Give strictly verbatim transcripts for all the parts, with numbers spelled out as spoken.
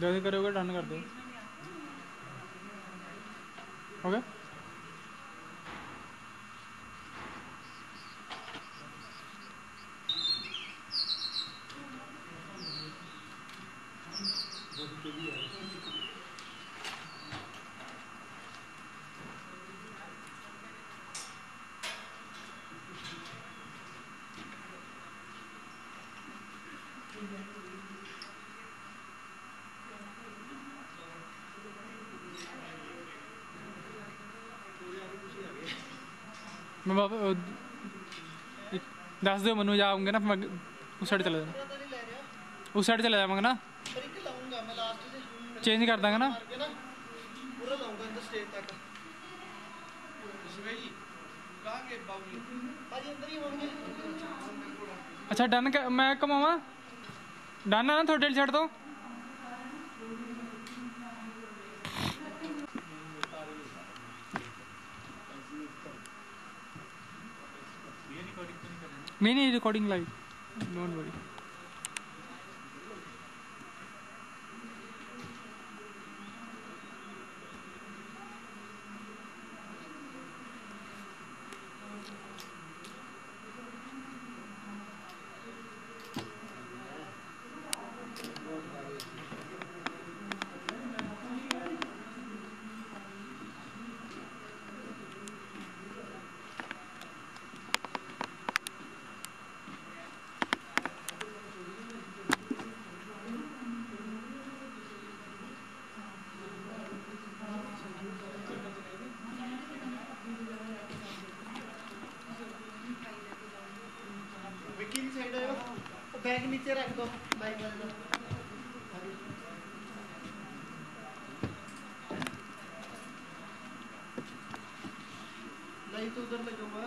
जैसे करोगे डन कर दो। ओके मैं बाबा दस दो मनु जाऊँगा ना, मैं उस साइड चला जाऊँगा, उस साइड चला जाऊँगा ना, चेंज कर देंगे ना। अच्छा डन कर, मैं कमावा डन है ना, थोड़ी देर छड़ दो। Mini recording live, don't worry. Bag नीचे रख दो, बैग रख दो। नहीं तो उधर ले जाऊंगा।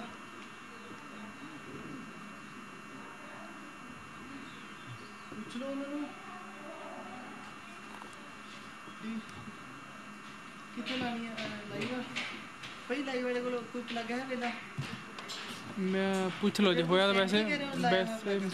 पूछ लो उन्होंने कितने लानी है लाइव। भाई लाइव वाले को कोई प्लग है बेटा? मैं पूछ लो जो होया तो वैसे वैसे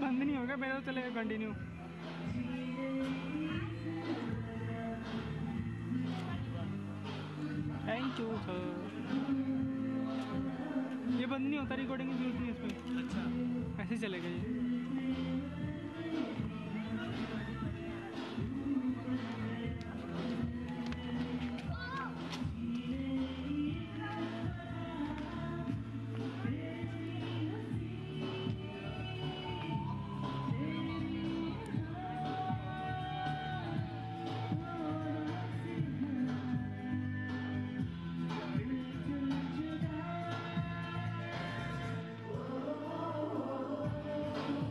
बंद नहीं होगा, मेरा तो चलेगा कंटिन्यू। Thank you sir. ये बंद नहीं होता, रिकॉर्डिंग की जरूरत नहीं है इसमें। अच्छा, ऐसे चलेगा ये। Oh,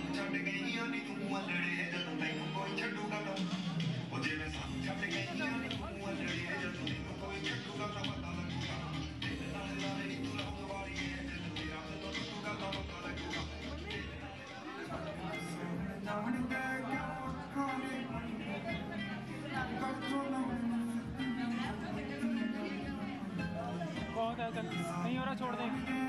बहुत है सर, नहीं हो रहा छोड़ दें।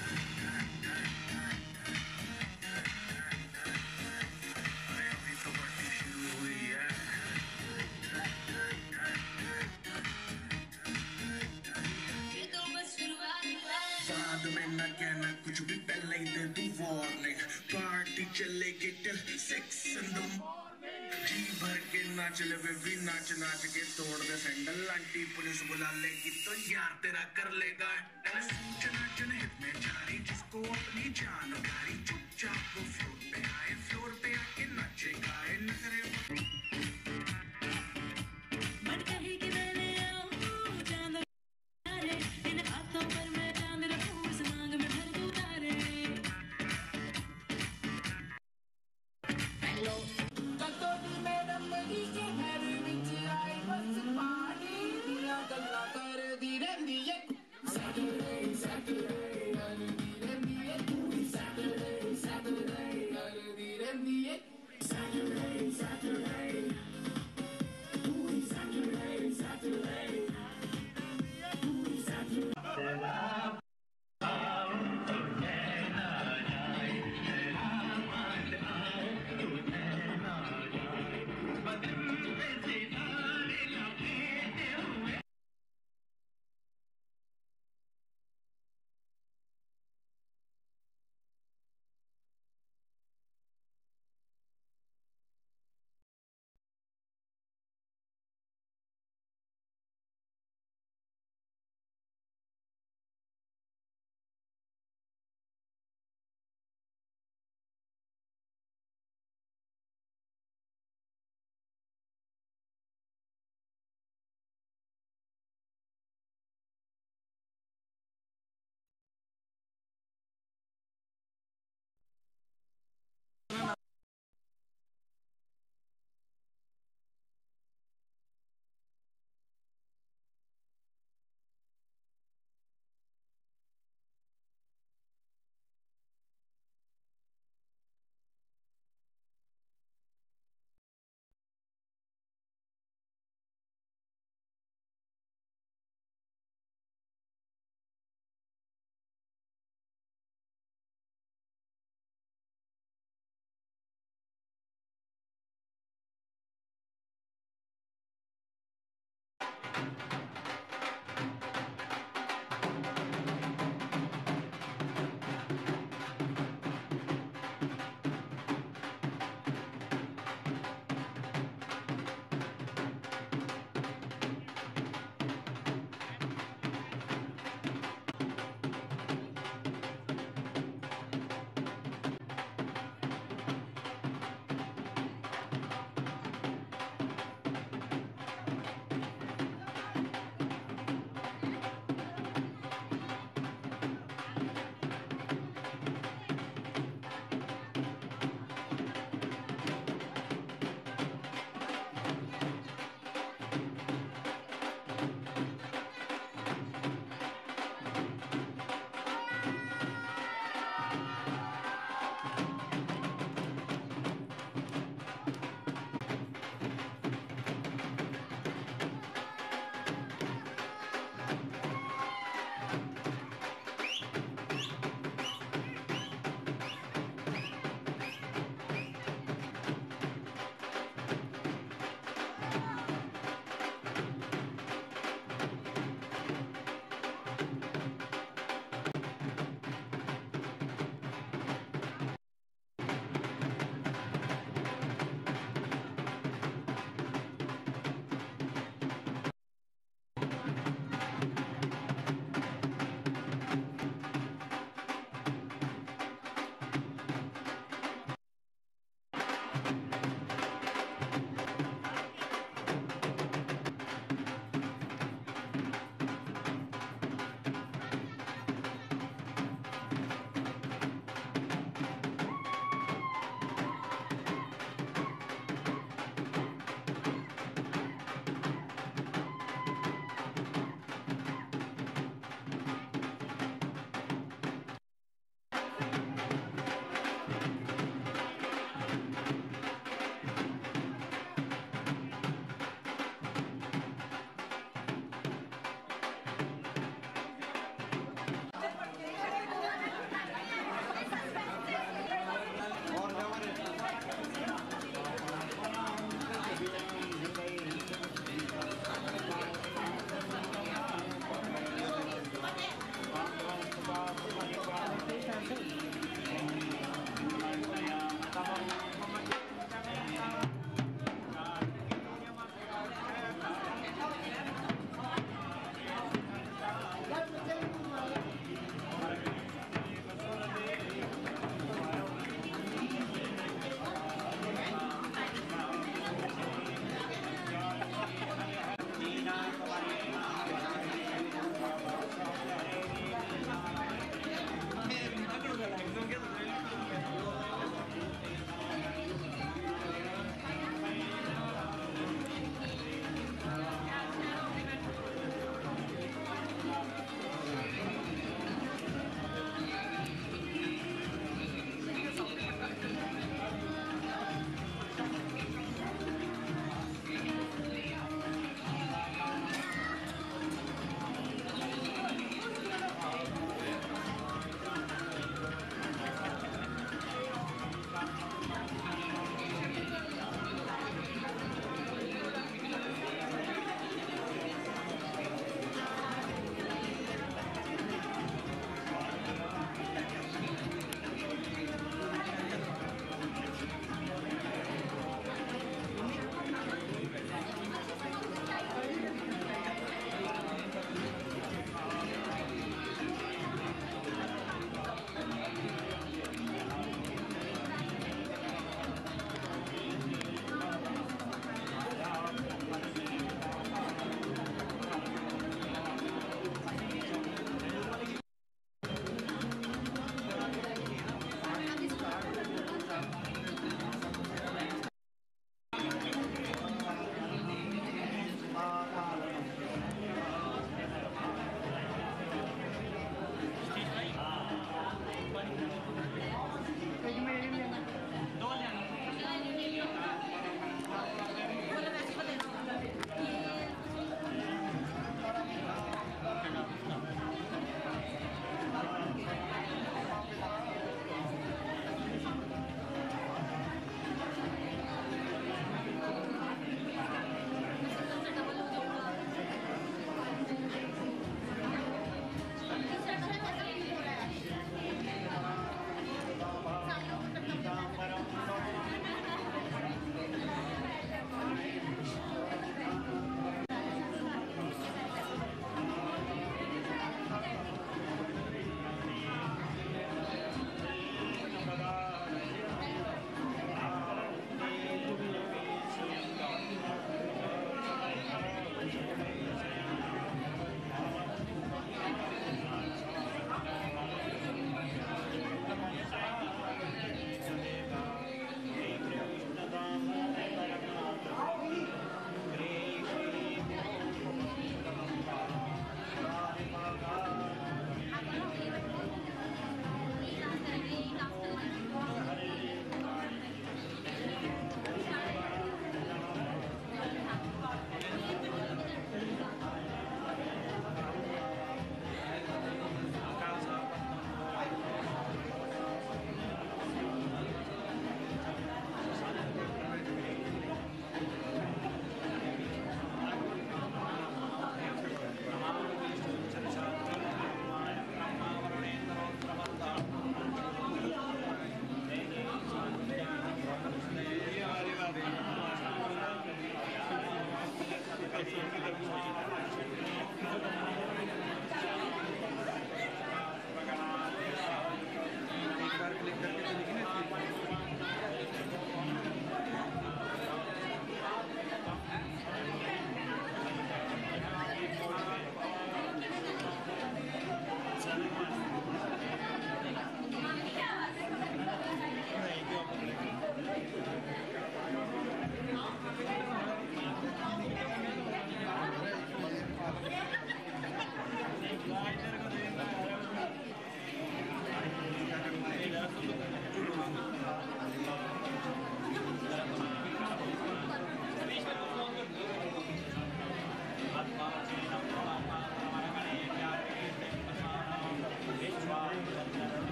चले के till six in the morning, जी भर के नाच ले बेबी, नाच नाच के तोड़ दे सैंडल। आंटी पुलिस बुला लेगी तो यार तेरा कर लेगा डांस। नाच हिट में जारी, जिसको अपनी जान उधारी, चुपचाप वो फ्लोर पे आए, फ्लोर पे आके नाचेगा नखरे। But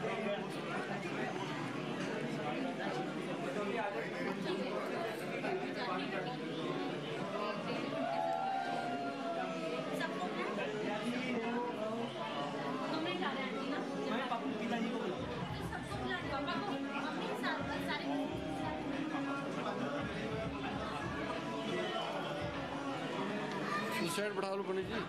Gracias. साइड बढ़ा लो पंडित जी।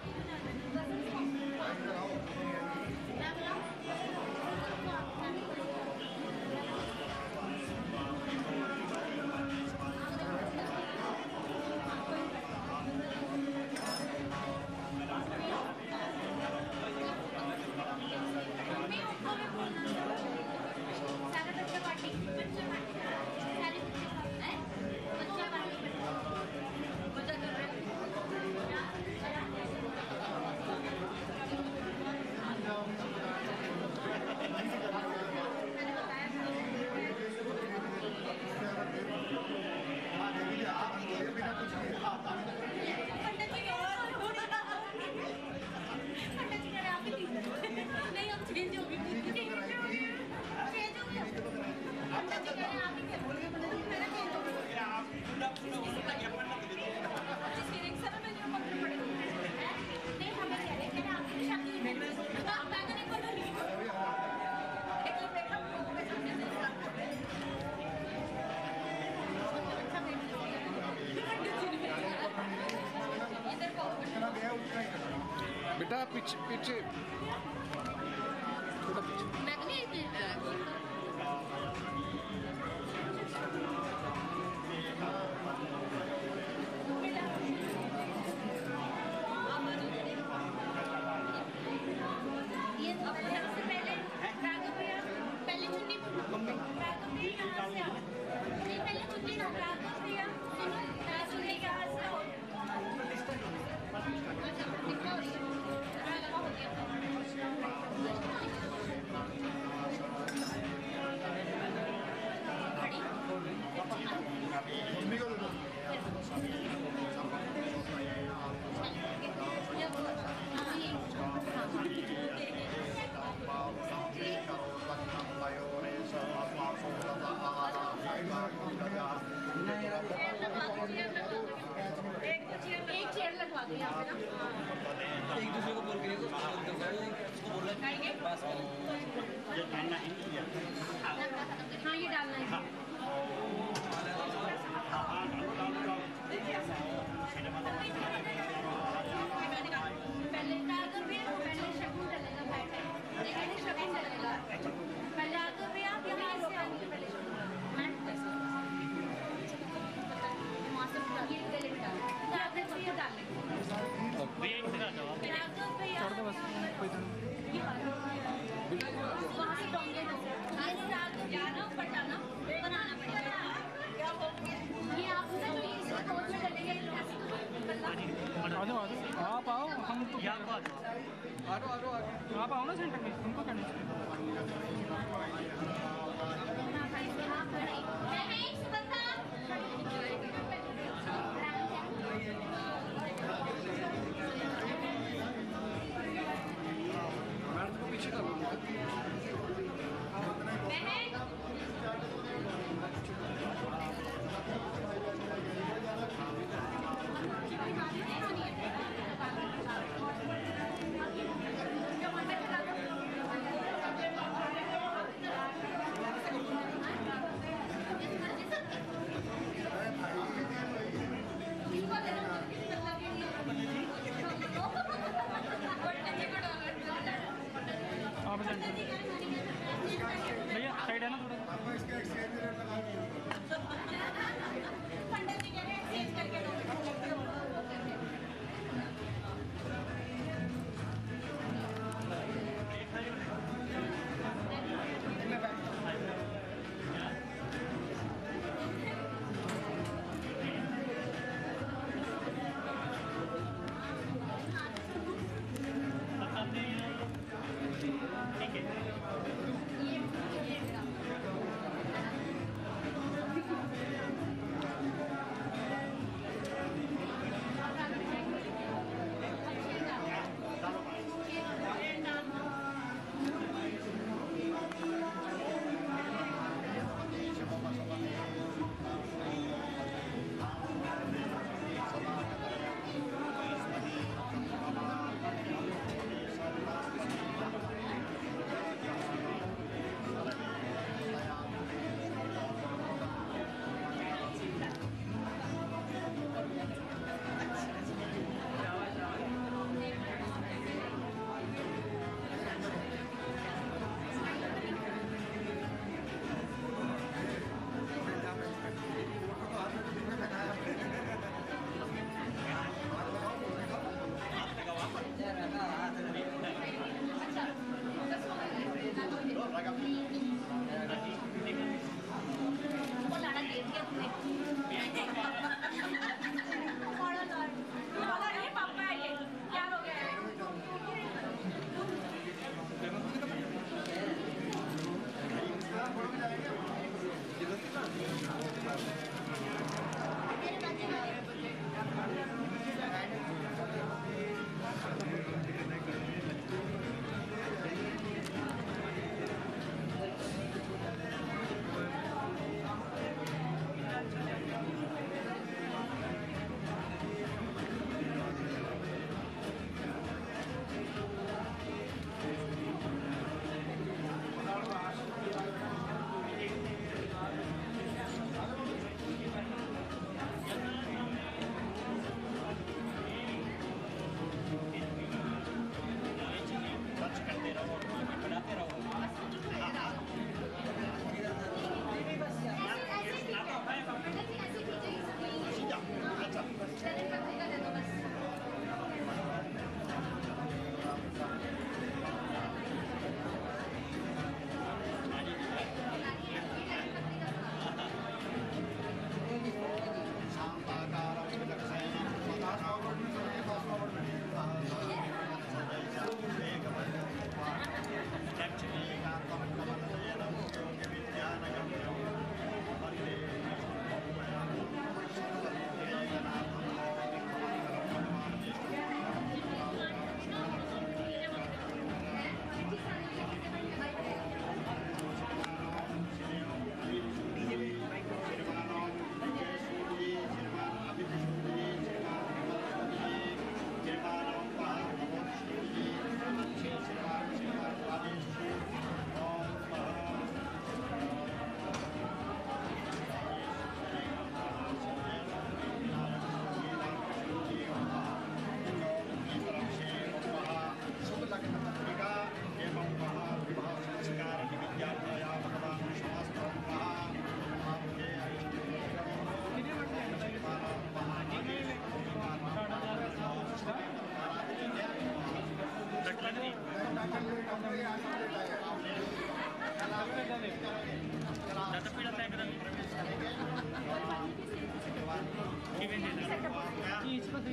बेटा पीछे पीछे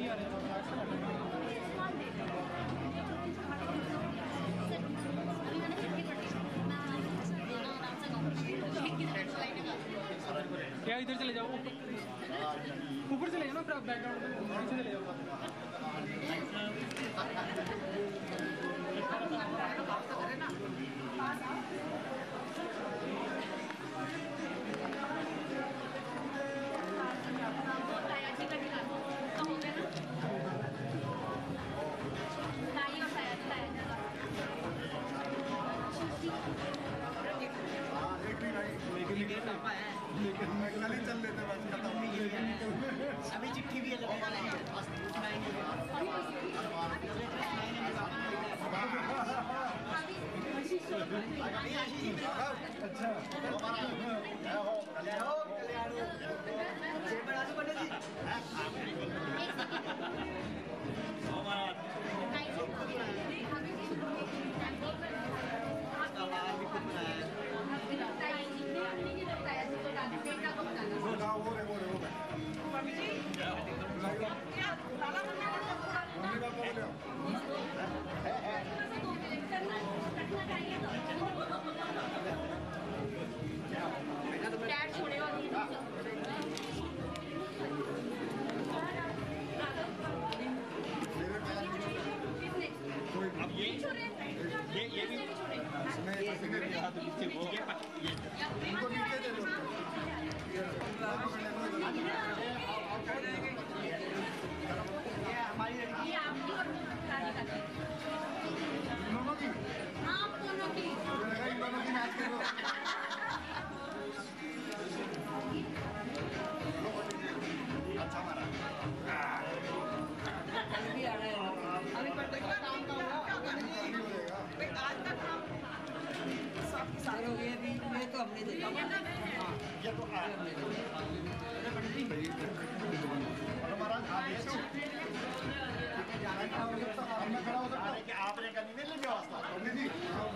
क्या इधर चले जाओ ऊपर चले जाओ ना फिर आप बैकग्राउंड में चले जाओ लेकिन मैगली चल लेते बस खत्म अभी चिट्ठी भी अलग वाला है बस उतना ही है आशीष अच्छा ले आओ कल्याण जय बराजू पंडित जी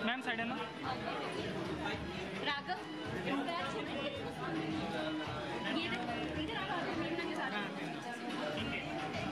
मैम साइड है ना Raghav I'm going to go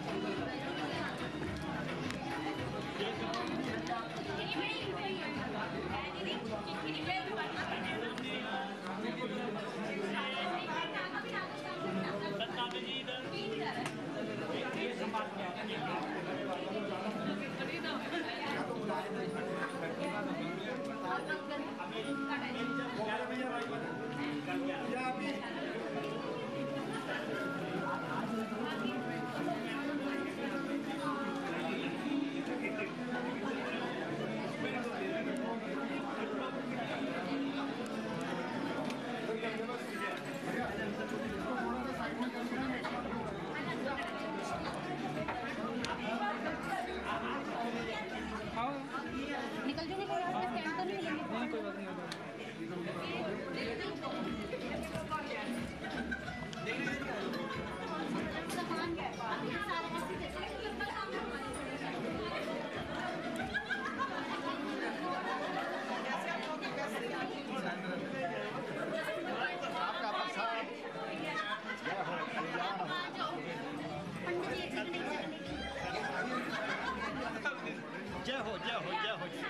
to the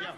hospital.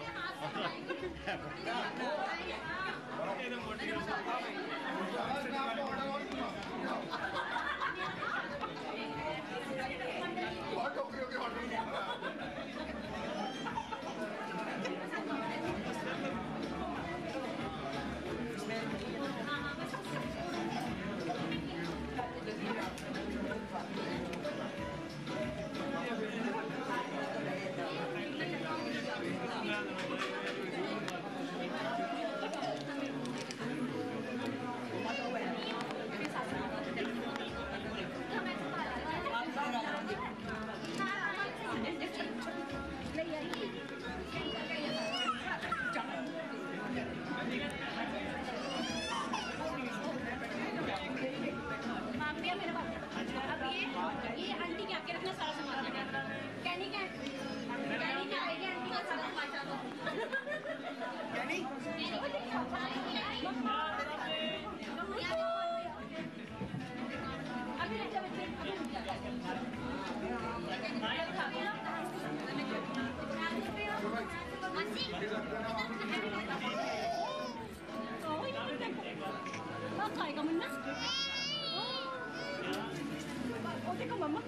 come in, oh, take a mama.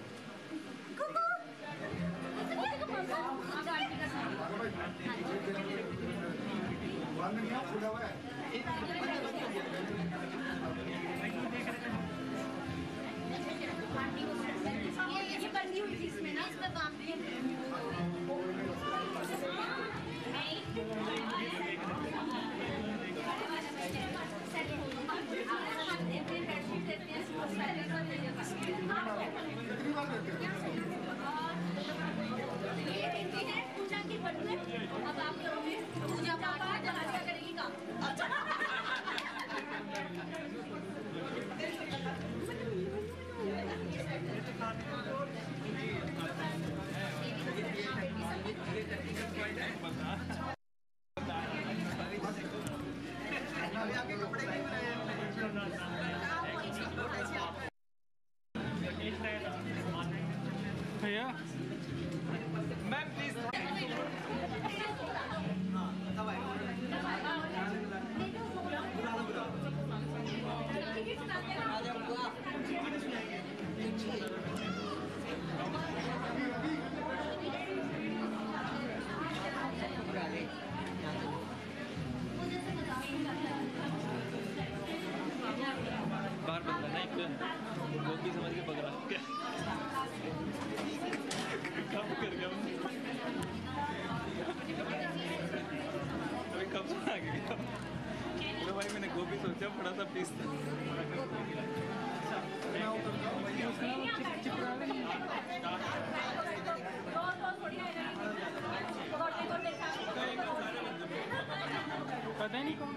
Come yeah. Ma'am, please. बार बंदा ना एक वो भी समझ के पकड़ा कब कर गया अभी कब आ गया तो भाई मैंने गोभी सोचा थोड़ा सा पीस था पता नहीं कौन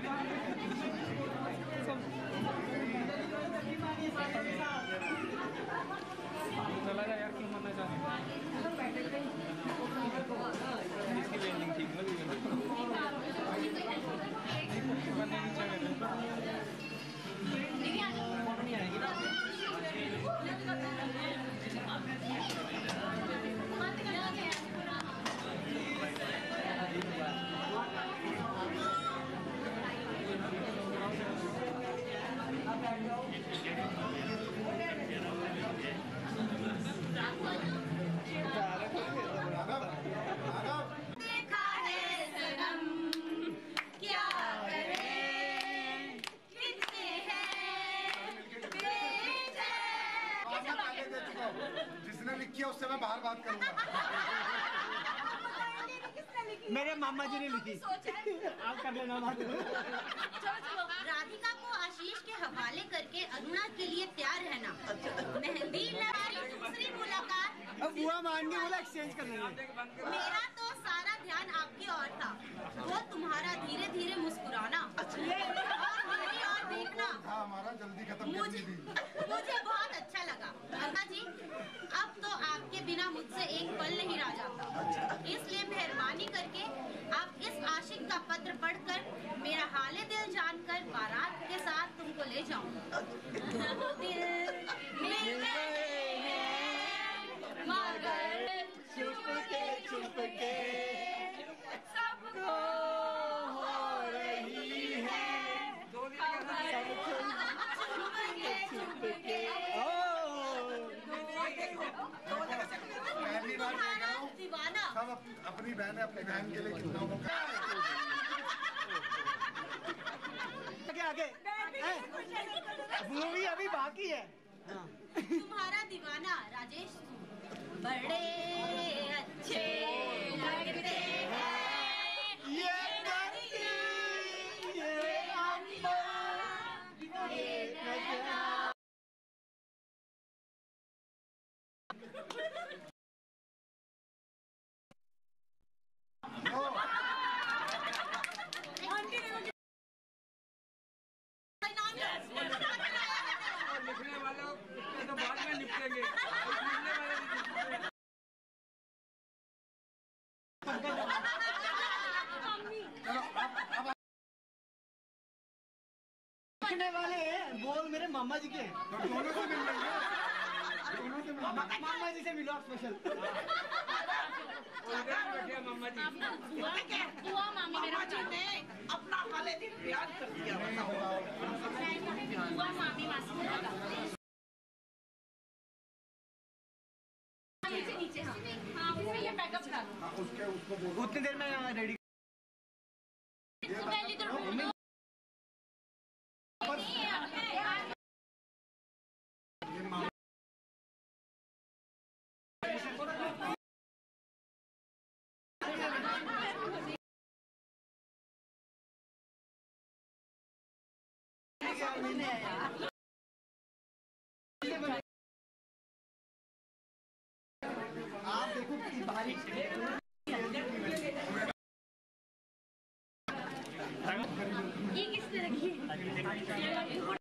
चला गया यार क्यों मरना चाहते इसकी पेंटिंग ठीक उससे मैं बाहर बात करूंगा। मेरे मामा जी ने लिखी। आप कर लेना बात। राधिका को आशीष के हवाले करके अरुणा के लिए तैयार रहना। मेहंदी लगाई दूसरी मुलाकात। अब बुआ मान गई बोला एक्सचेंज कर लेंगे। मेरा तो सारा ध्यान आपकी ओर था। वो तुम्हारा धीरे धीरे मुस्कुराना और देखना। हमारा जल्दी खत्म कर दी। मुझे बहुत अच्छा लगा। अन्ना जी अब तो आपके बिना मुझसे एक पल नहीं रह जाता, इसलिए मेहरबानी करके आप इस आशिक का पत्र पढ़कर मेरा हाल दिल जानकर बारात के साथ तुमको ले जाऊंगा। सब अपनी बहन है अपनी बहन के लिए कितना आगे आगे मूवी अभी बाकी है। तुम्हारा दीवाना राजेश बड़े अच्छे लगते हैं। लिखने वाले बोल मेरे मामा जी के दोनों से मिल रहे हैं। दोनों से मामा जी से मिलो आप स्पेशल। मामा जी बुआ मामी मेरा अपना वाले दिन याद कर दिया। उतनी देर में रेडी आप देखो कि बारिश ये किसने रखी है?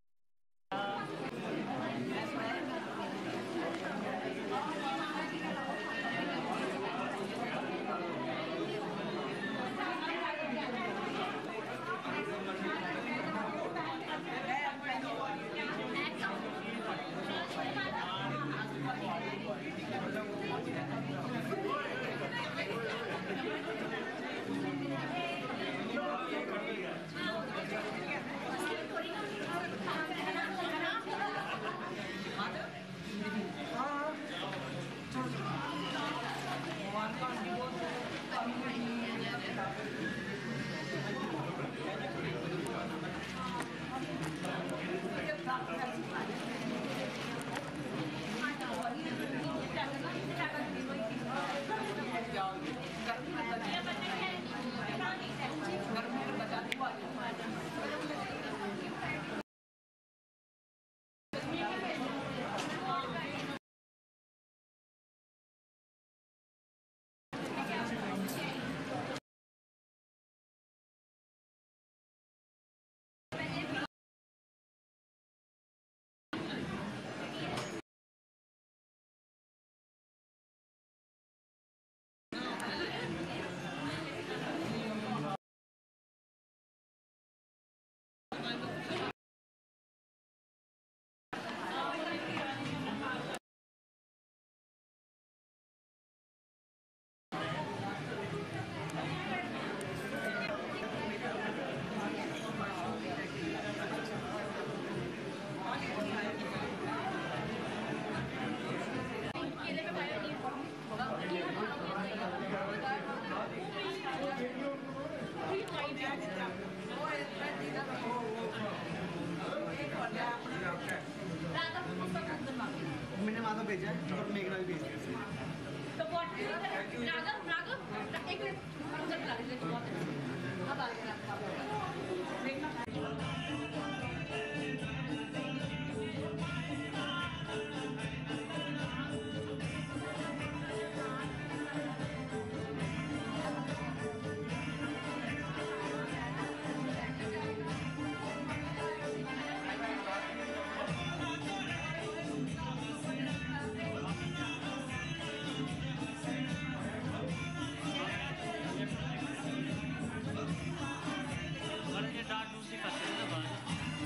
What is the dark music?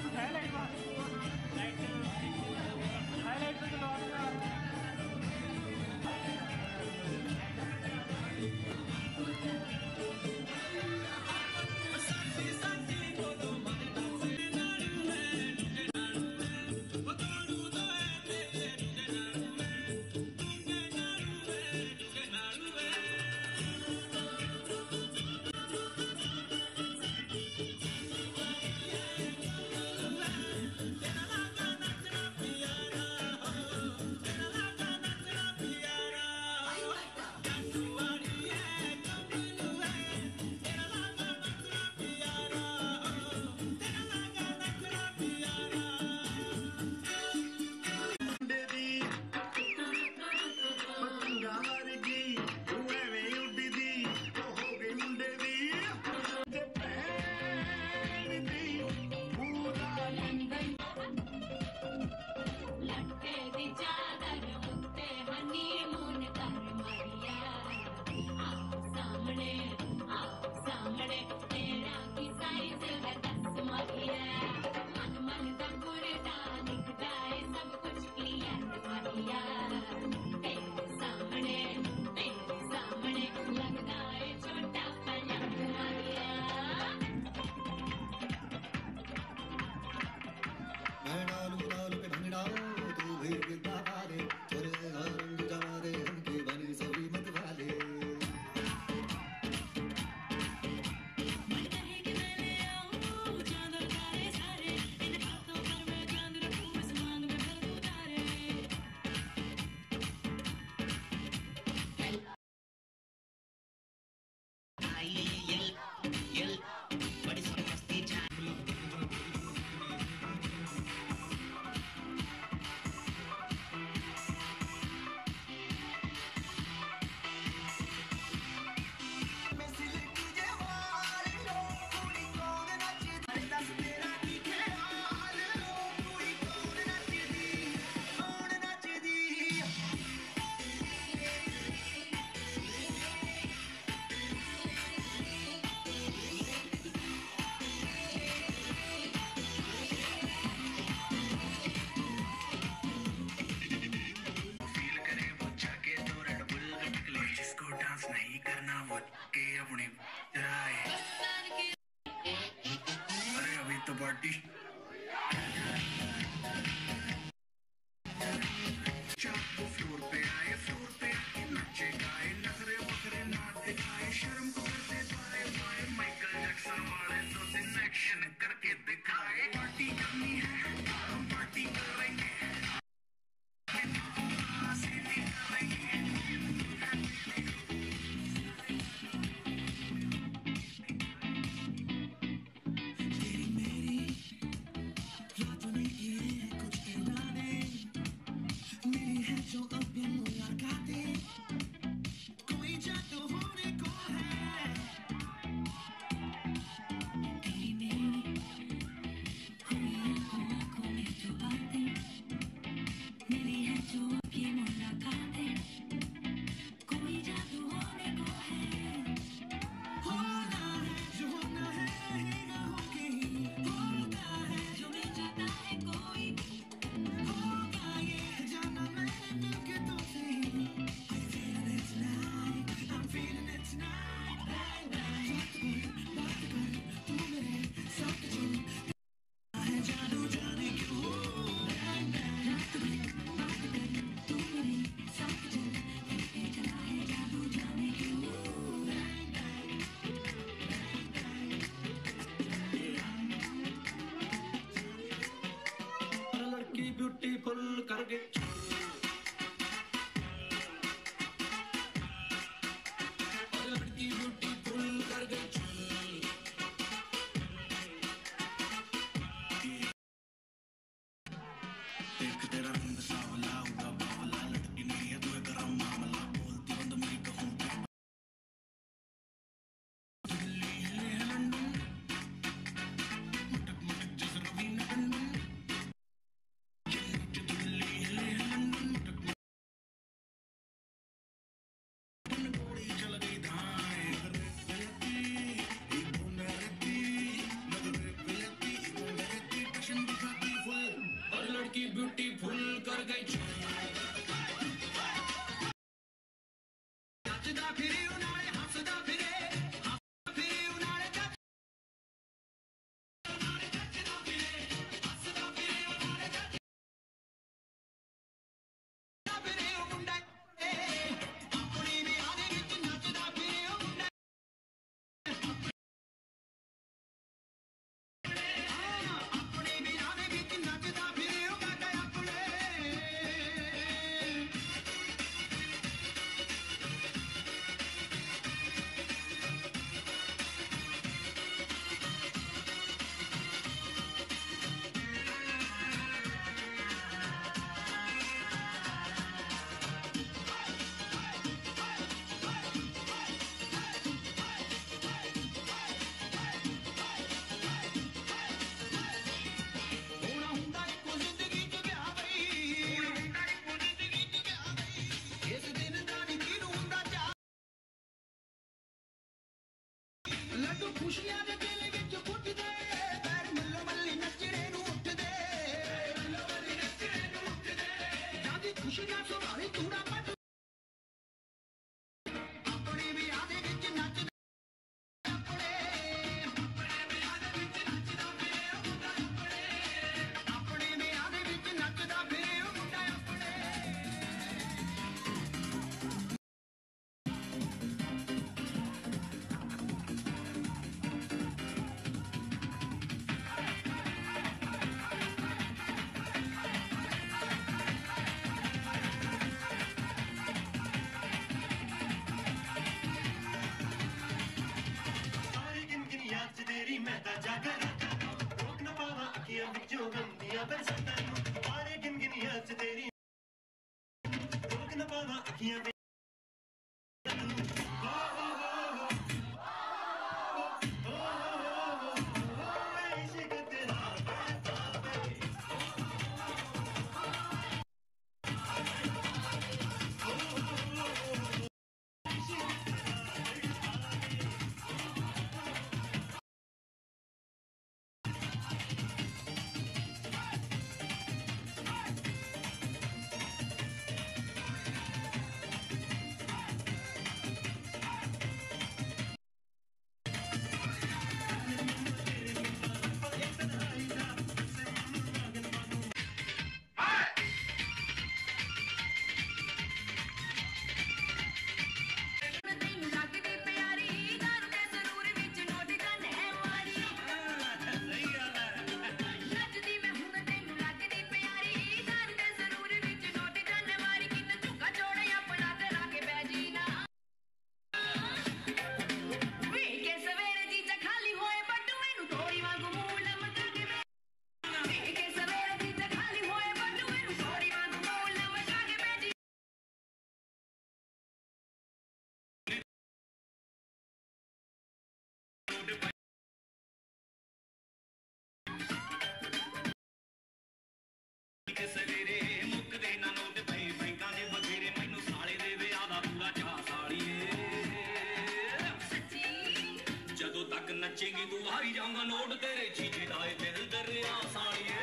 नचेगी तू हारी जाऊंगा नोट तेरे जीते दाए दिल दरिया साड़िए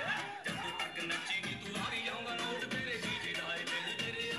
जब तक नचेगी तू हारी जाऊंगा नोट तेरे जीते दाए दिल दरिया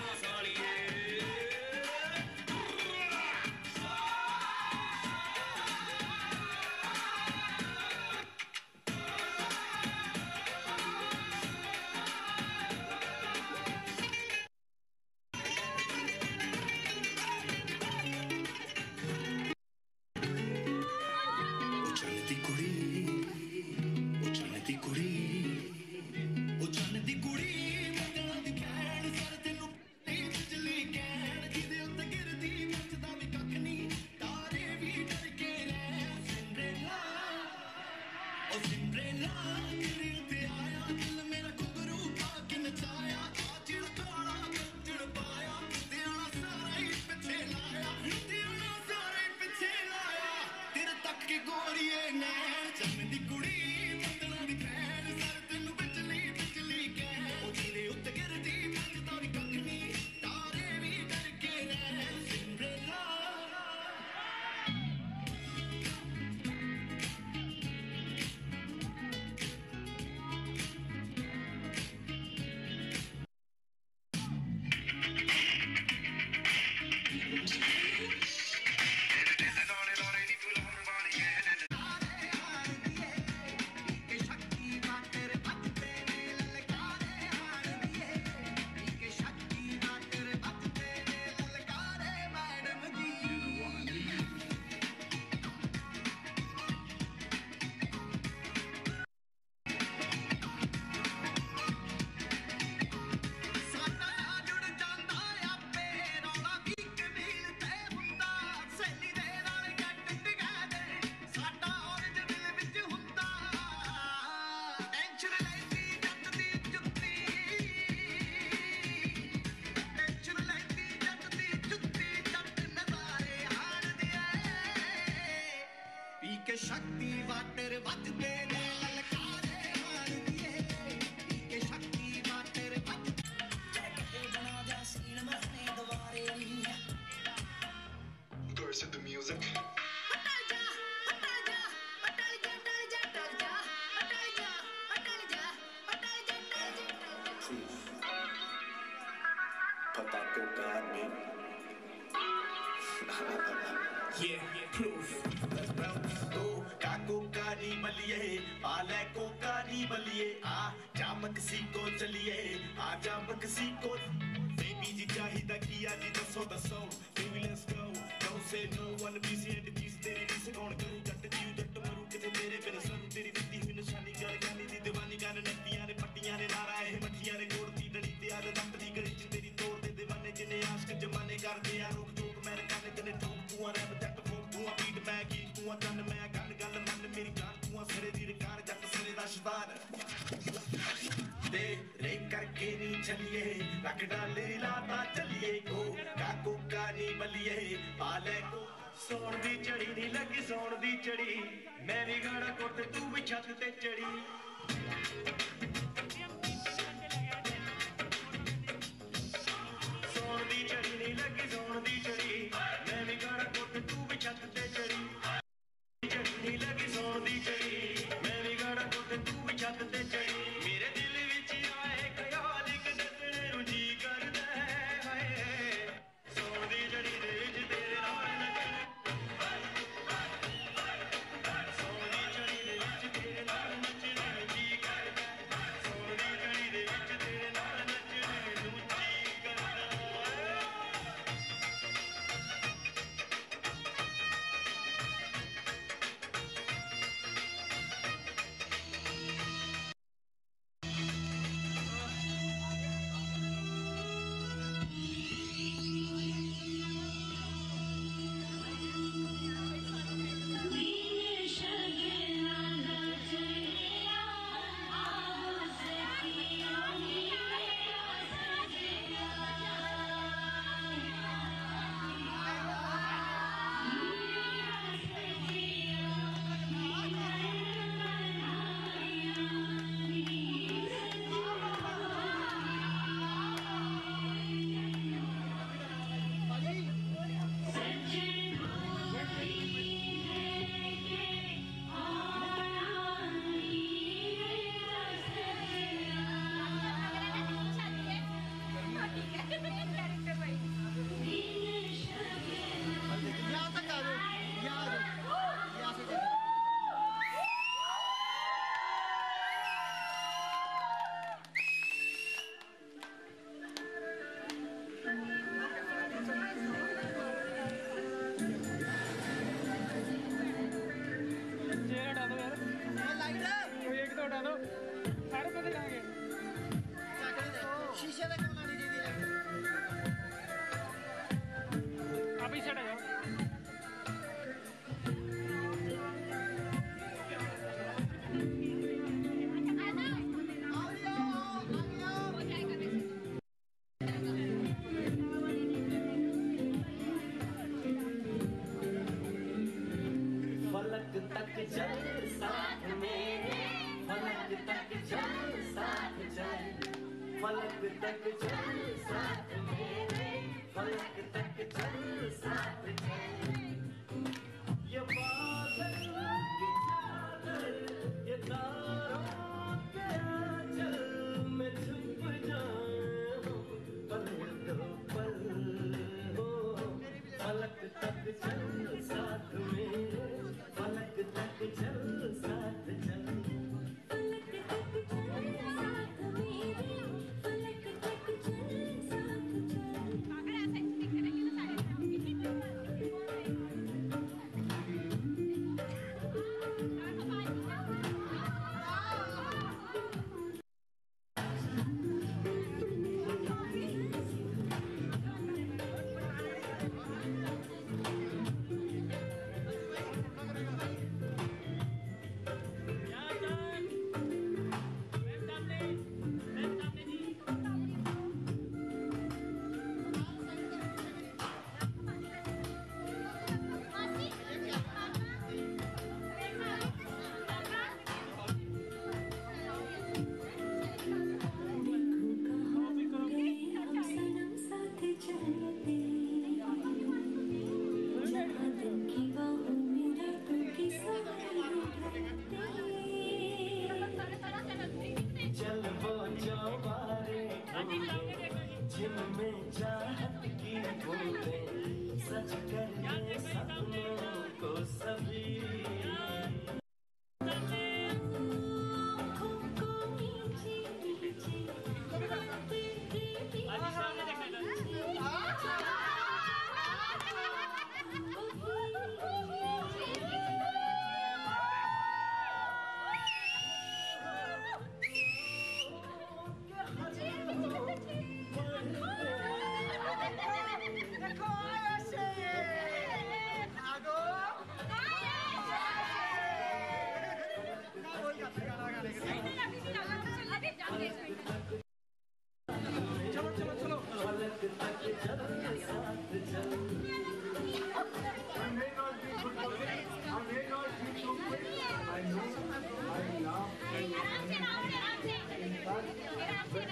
Got it. दे रे करके नी चलिए रख डाले लाता चलिए को काको कानी बलिए पाले को सोन दी चढ़ी नी लगी सोन दी चढ़ी मैं भी गाड़ा कोट तू भी छत ते चढ़ी सोन दी चढ़ी नी लगी सोन दी चढ़ी मैं भी गाड़ा कोट तू भी छत ते चढ़ी चढ़ी नी लगी सोन दी चढ़ी मैं भी गाड़ा कोट तू भी छत ते चढ़ी मेरे दिल विच आए ख्याल इक नचने नूं जी करदा है सोन दी जड़ी दे विच तेरे नाल नचना सोन दी जड़ी दे विच तेरे नाल नचने नूं जी करदा है सोन दी जड़ी दे विच तेरे नाल नचने नूं जी करदा है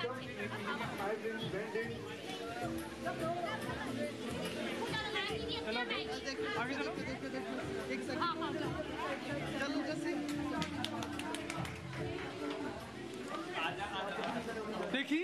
just I've been spending. Are we going to? देखिए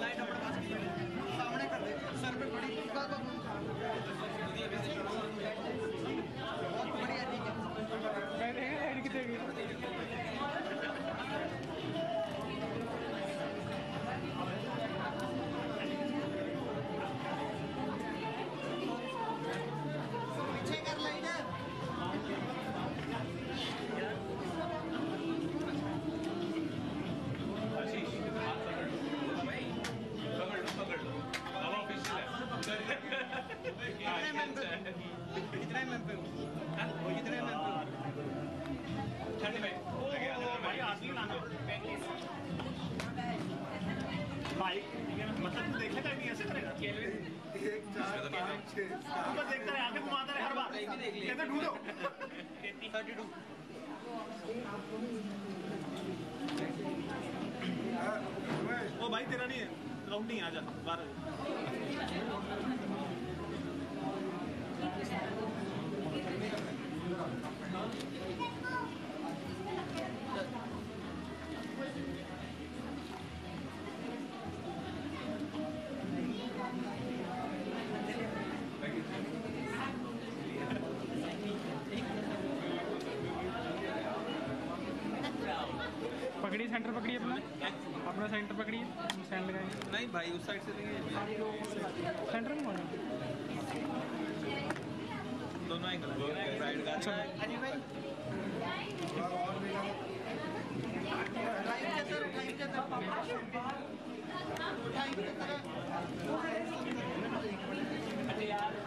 light up. ओ भाई तेरा नहीं है राउंड नहीं आजा पकड़ी सेंटर पकड़िए अपना अपना सेंटर पकड़िए सेंटर लगाएंगे नहीं भाई उस साइड से लेंगे सेंटर में कौन है दोनों एंगल राइट का अच्छा अजीत भाई राइट के तरफ राइट के तरफ राइट के तरफ अरे यार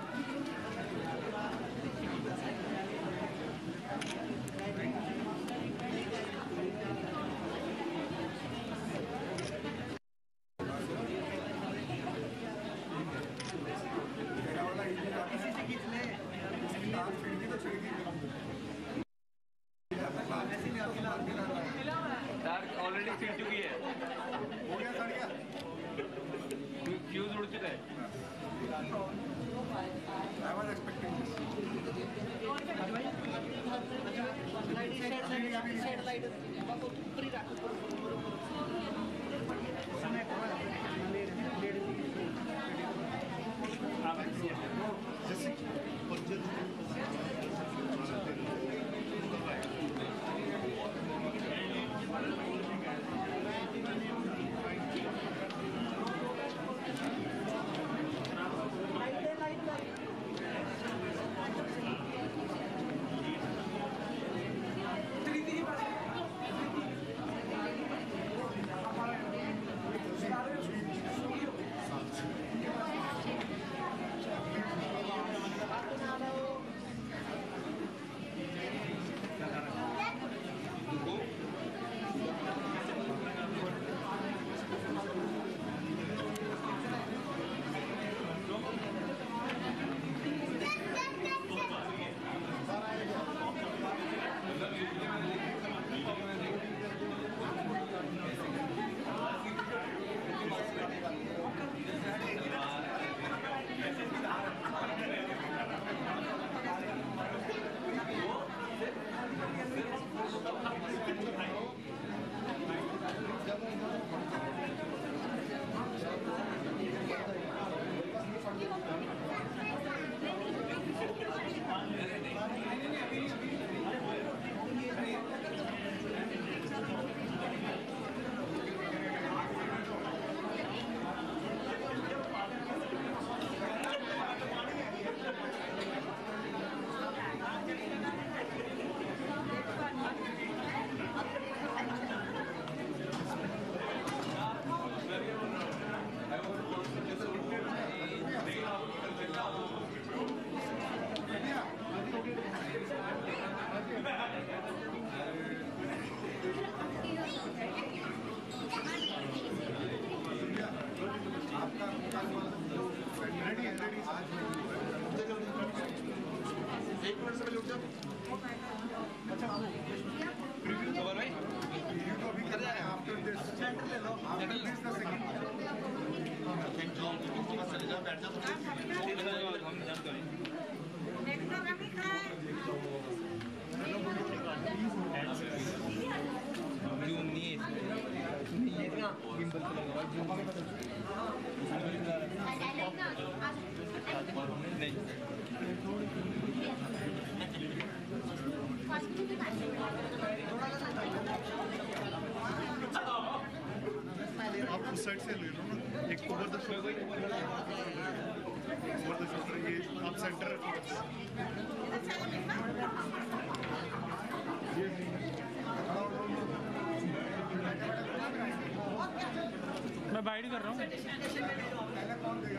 मैं बाइड कर रहा हूँ,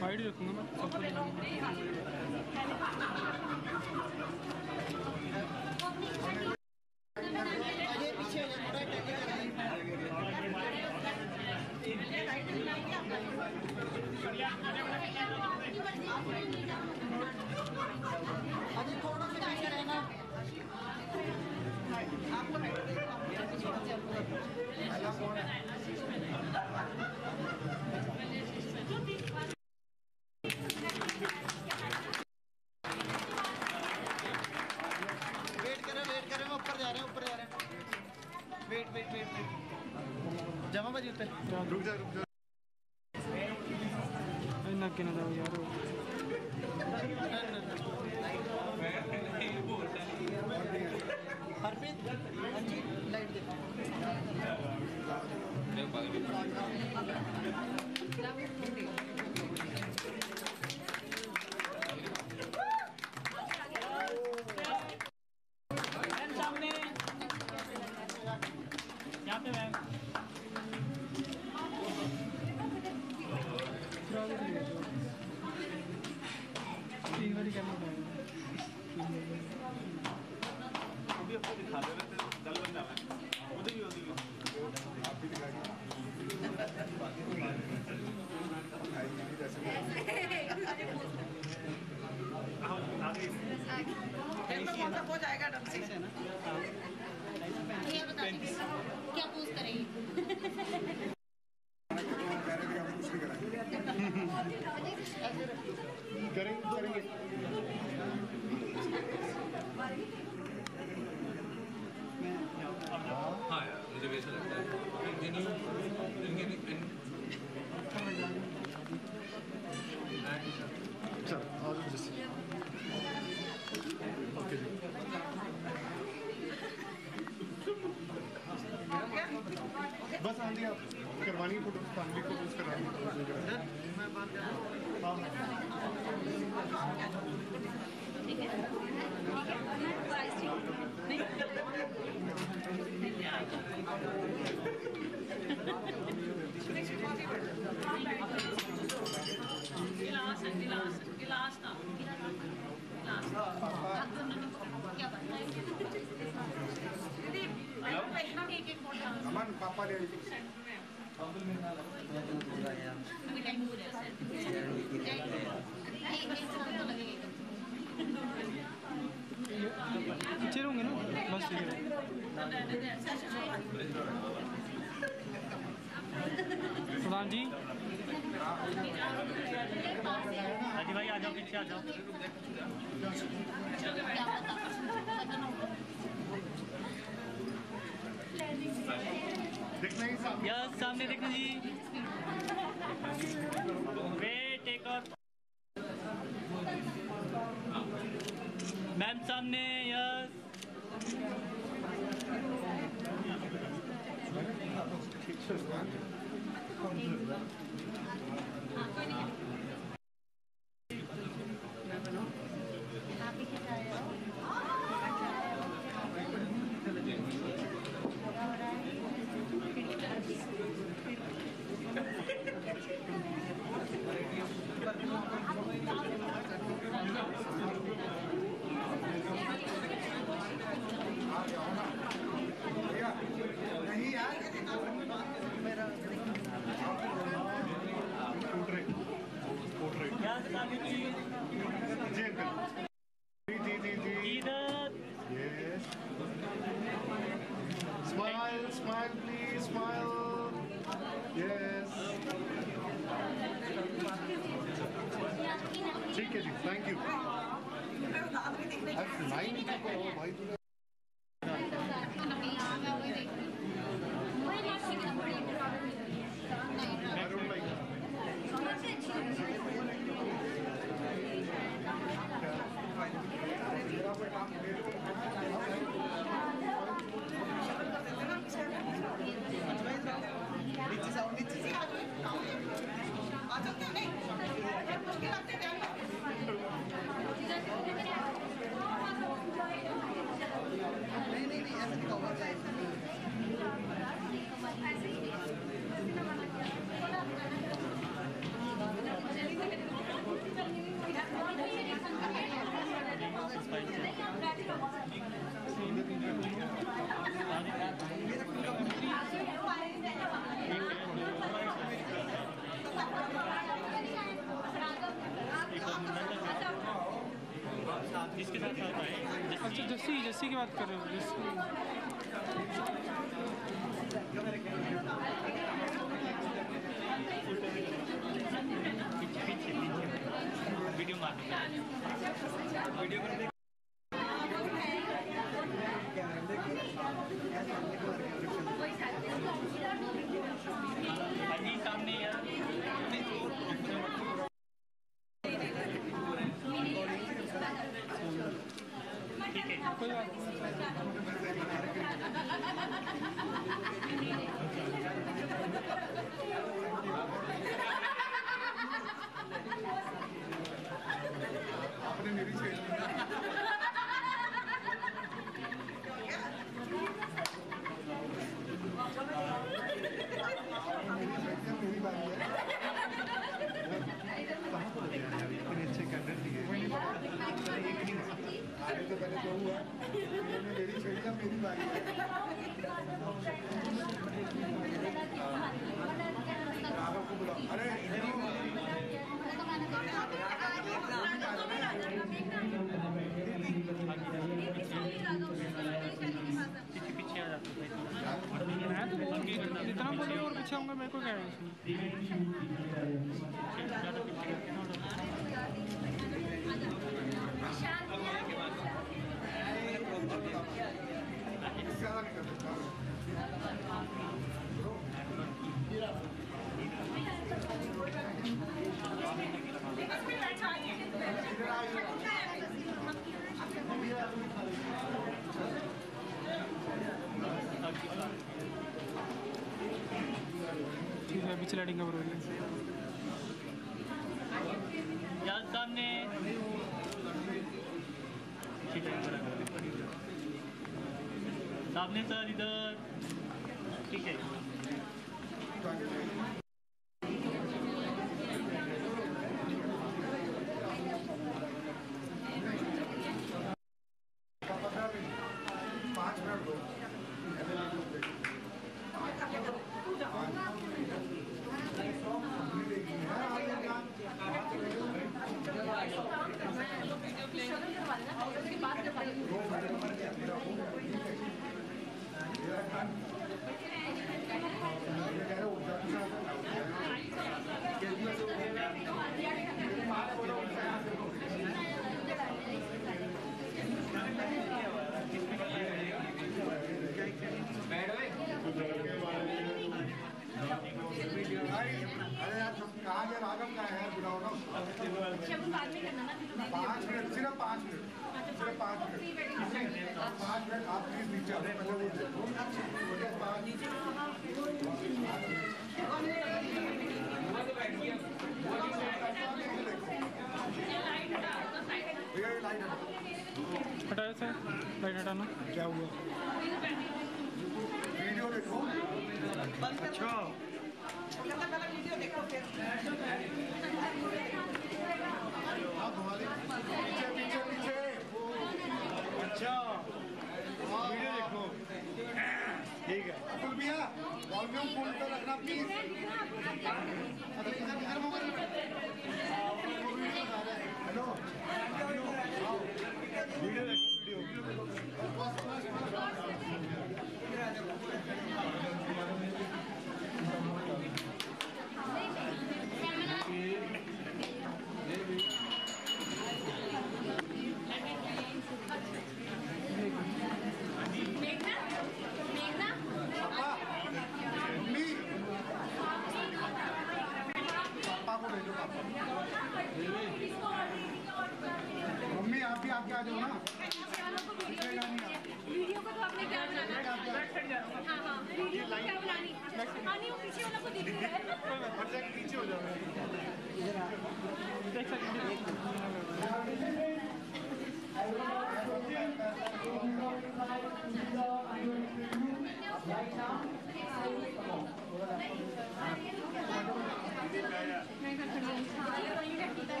बाइड रखूँगा मैं सबको रुक जा रुक जा ना के ना जाओ यार हरप्रीत अंजी लाइट दे देखो बाकी मैम सामने यहां पे मैम के साथ आता है। अच्छा जस्सी, जस्सी की बात कर रहे हो? जस्सी वीडियो मार वीडियो चलाएंगे बरोबर यार सामने सामने सर इधर ठीक है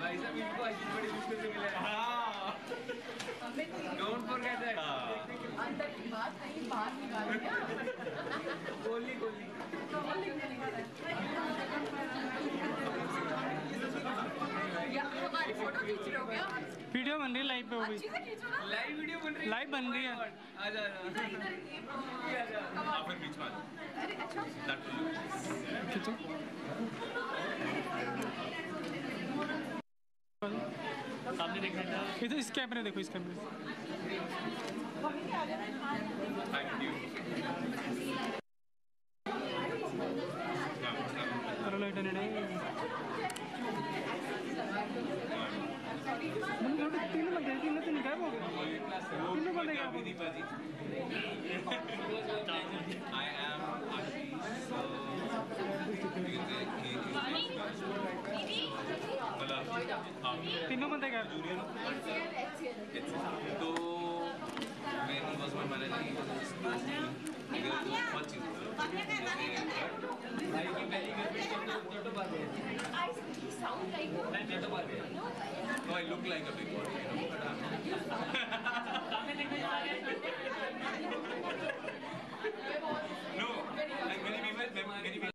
भाई साहब इनको आशीष बड़ी मुश्किल से मिला है। हाँ। Don't forget that। अंदर की बात नहीं बाहर निकाली क्या? गोली गोली। गोली निकाली। यार हमारी फोटो खींच रहे हो क्या? वीडियो बन रही है लाइव पे होगी। अच्छी से खींचो ना। लाइव वीडियो बन रही है। लाइव बन रही है। आजा आजा। इधर इधर। आप फिर बीच में। अरे अच्छा। खींचो। सामने देखना है इधर इस कैमरे देखो इस कैमरे थैंक यू अरे लाइट नहीं है तीन बजे तीन तो निकाय वो तीन बजे क्या वो I am Ashish तीनों बंदे का तो मैं बस मैं मैंने बहुत चीज़ भाई की पहली गर्लफ्रेंड तो बात है तो बात है तो I look like a big boy no like many people many people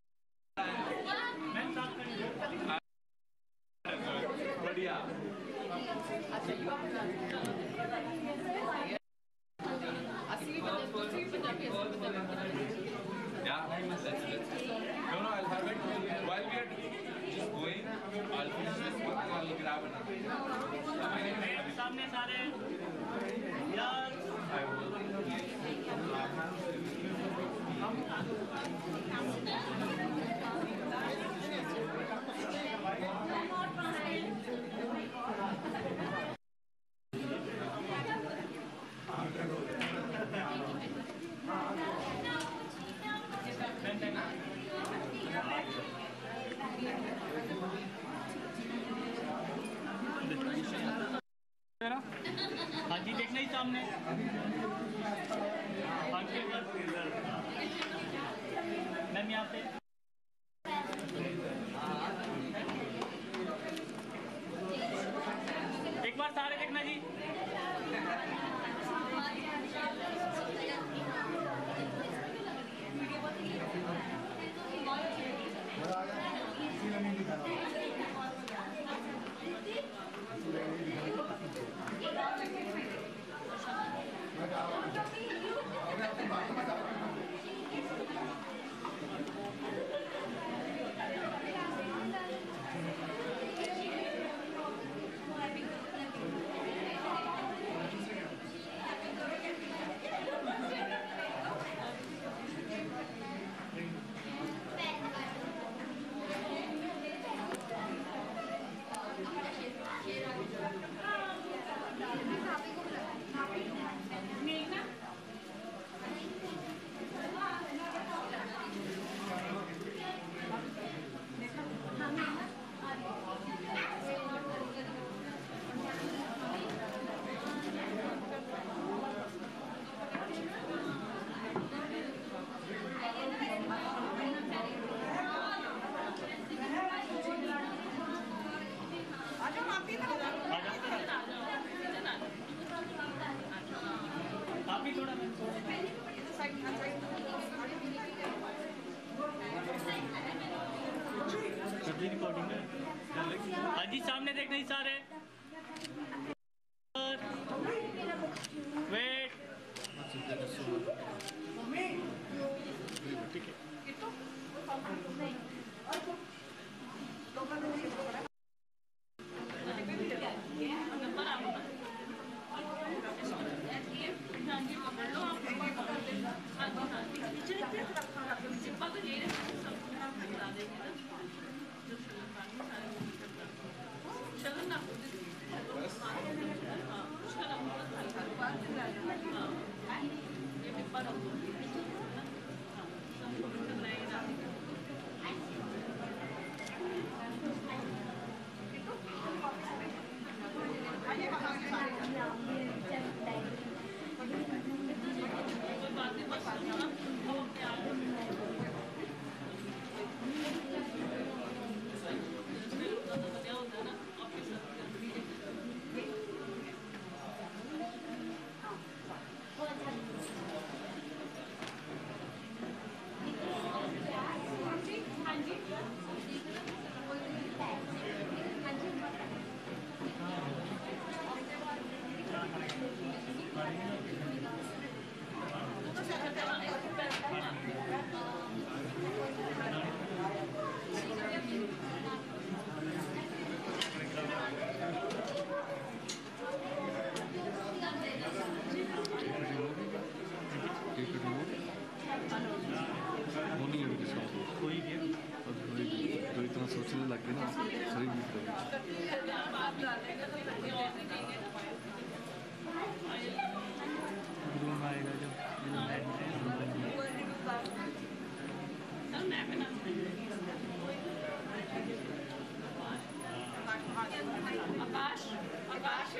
Akash? Akash?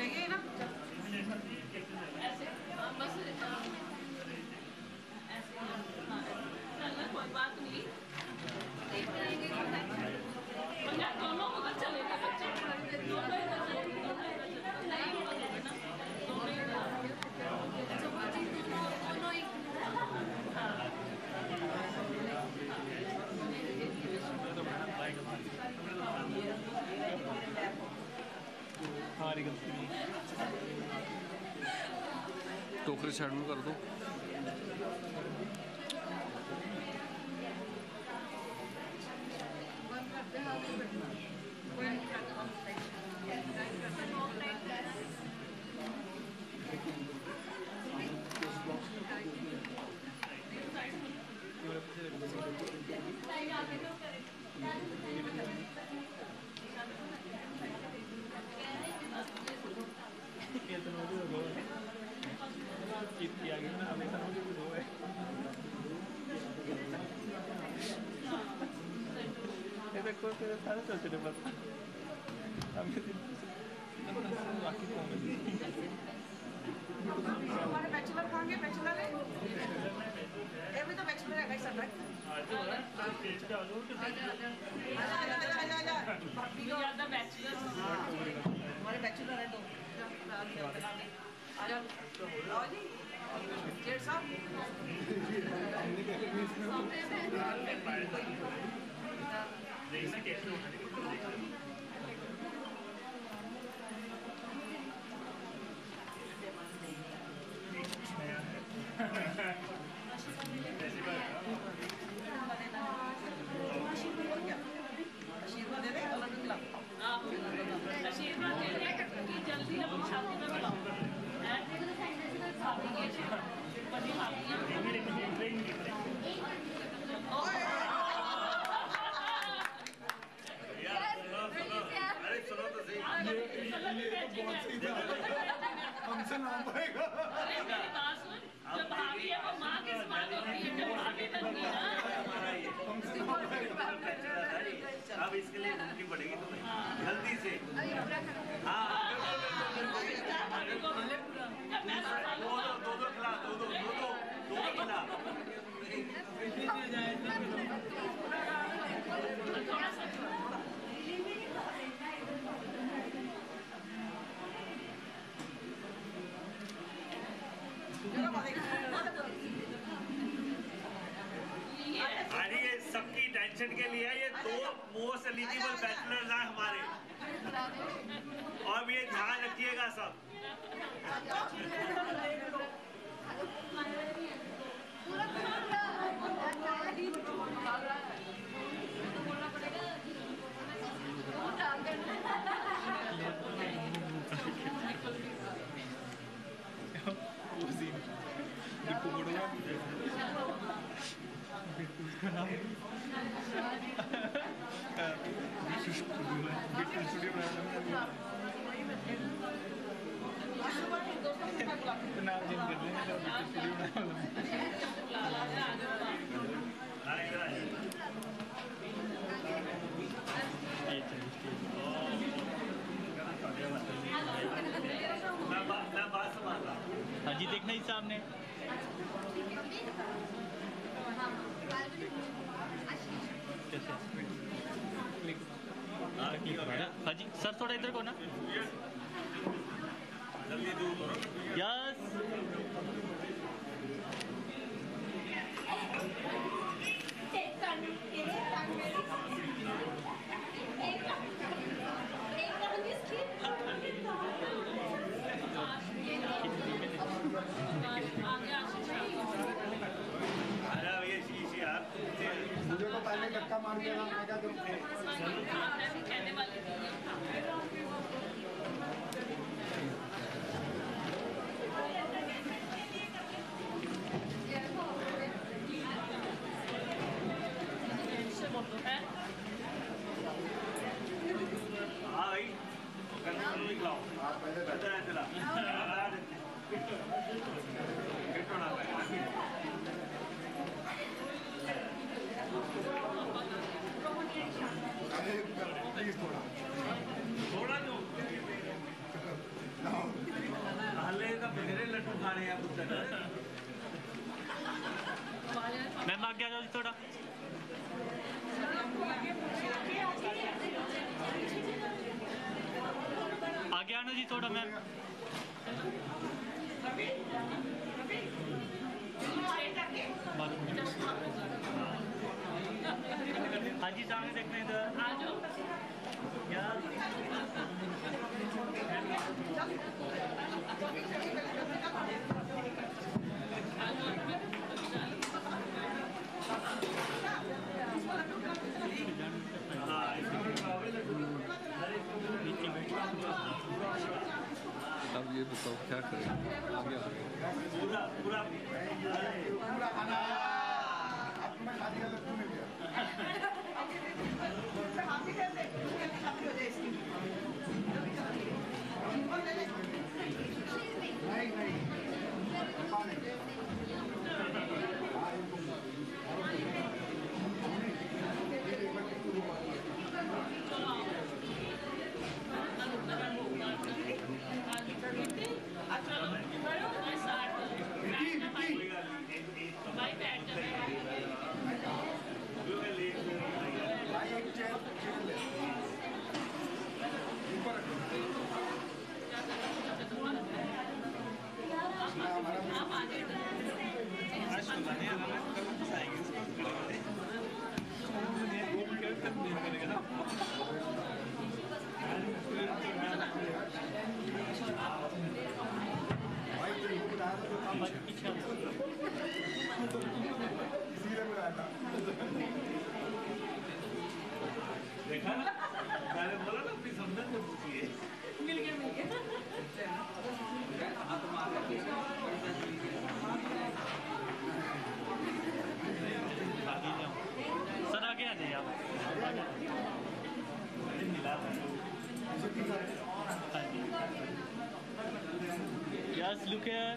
चाहिए ना ऐसे बस ऐसे चलना कोई बात नहीं देख लेंगे बच्चा दोनों उधर चलेगा बच्चा दोनों इधर चलेगा नहीं होगा ना दोनों इधर जब बच्चे दोनों एक टोकरी साइड में कर दो ये तो नो जो दो है चिप किया गया ना अभी तो नो जो दो है ये देखो तेरे सारे चल चले बस हम तो बाकी कौन है हमारे बैचलर खाएंगे बैचलर है ये भी तो बैचलर है भाई सब आज आज पेज पे आ जाओ तो आजा आजा आजा आजा बाकी लोग आधा बैचलर हमारे बैचलर है तो आशीर्वाद दे दे अलग अलग आशीर्वाद दे दे कि जल्दी हम शादी में बुलाओ शादी के बड़ी अरे सुनो तो सही हमसे नाम पड़ेगा अरे मेरी बात सुन जब भाभी है वो माँ की बात होती है जब भाभी बनती है ना अब इसके लिए धमकी पड़ेगी तुम्हें जल्दी से हाँ दो दो दो दो खिला दो दो दो दो दो खिला थोड़ा सा अरे ये सबकी टेंशन के लिए ये दो मोस्ट एलिजिबल बैचलर्स हैं हमारे और ये ध्यान रखिएगा सब उसी देखो बड़ा बिट्टू का नाम बिट्टू स्टूडियो है बिट्टू स्टूडियो बनाना इतना जिम कर लेंगे तो बिट्टू स्टूडियो बनाना अरे इधर आ ये चलिए मैं बा, मैं बात समझ रहा हूँ हाँ जी देखना ही सामने हाँ जी सर थोड़ा इधर को ना यस Thank you. धक्का मार के मजा दो कहने वाले मैम आगे आ जाओ थोड़ा आगे आना जी थोड़ा मैम हाँ जी सामने देखते हैं अब ये बताओ क्या करें आगे पूरा पूरा पूरा खाना अपने शादी का तो तुम्हें दिया शादी कर दे शादी हो जाए इसकी नहीं नहीं Yes, look here.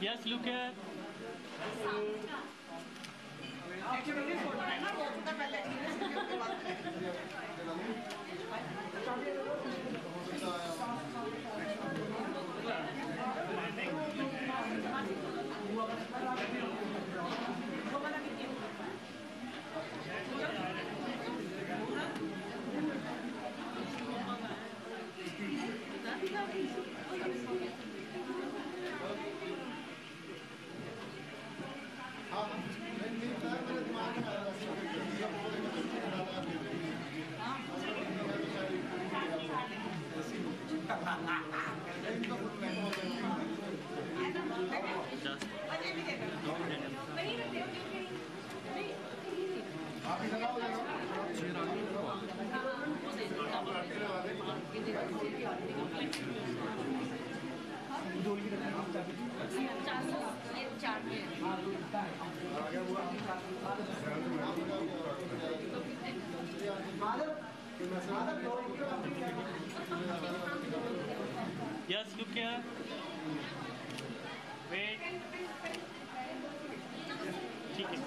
Yes, look at. Just. Yes, look here. Wait. Okay.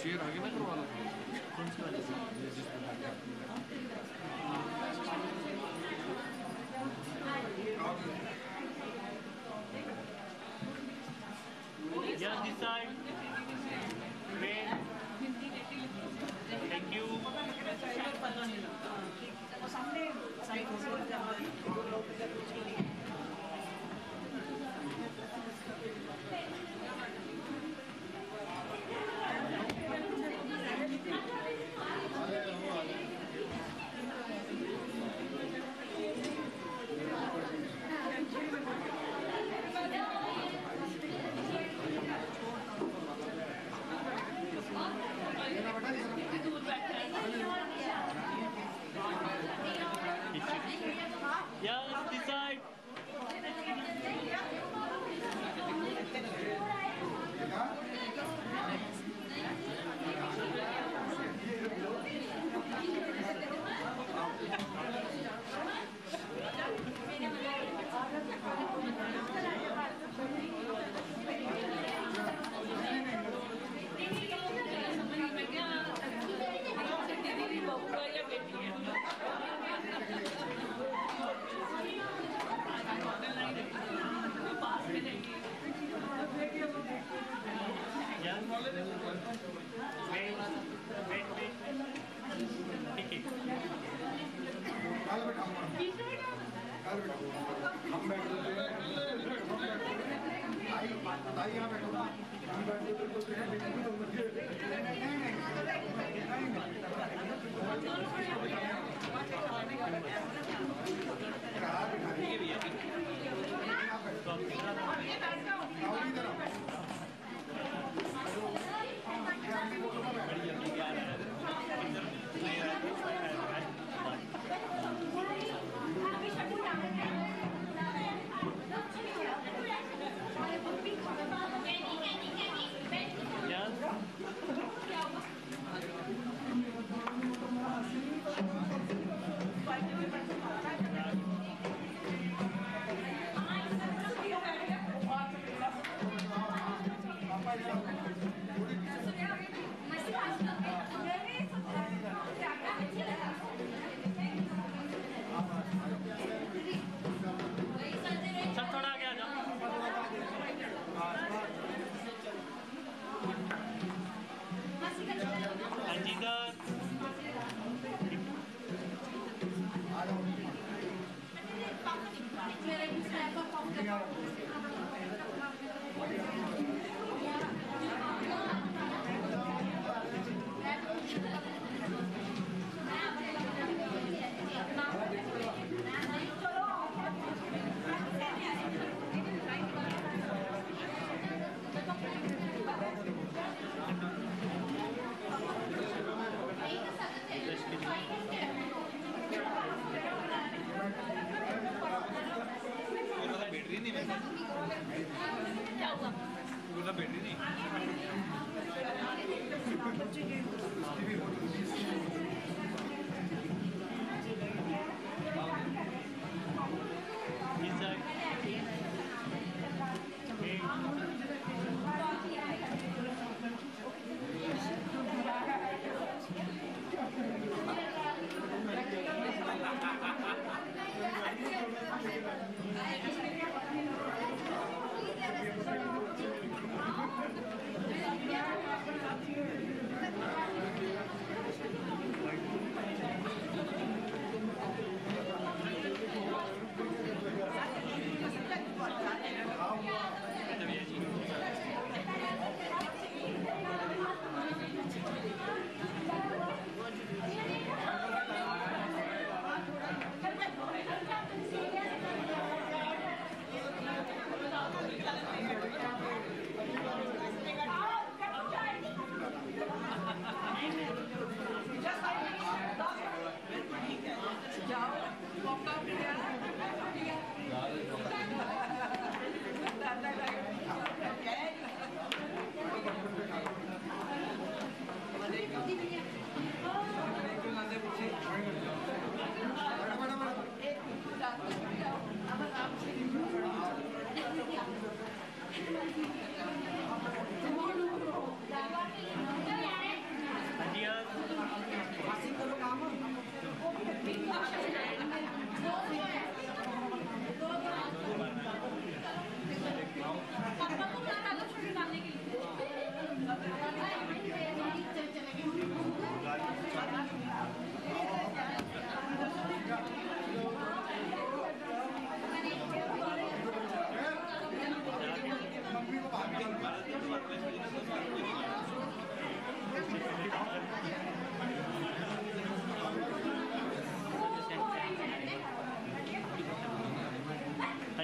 Chair आगे ना करवा लो कौन सी वाली Just decide. Wait. Thank you. Thank you.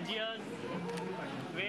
Cheers. Wait.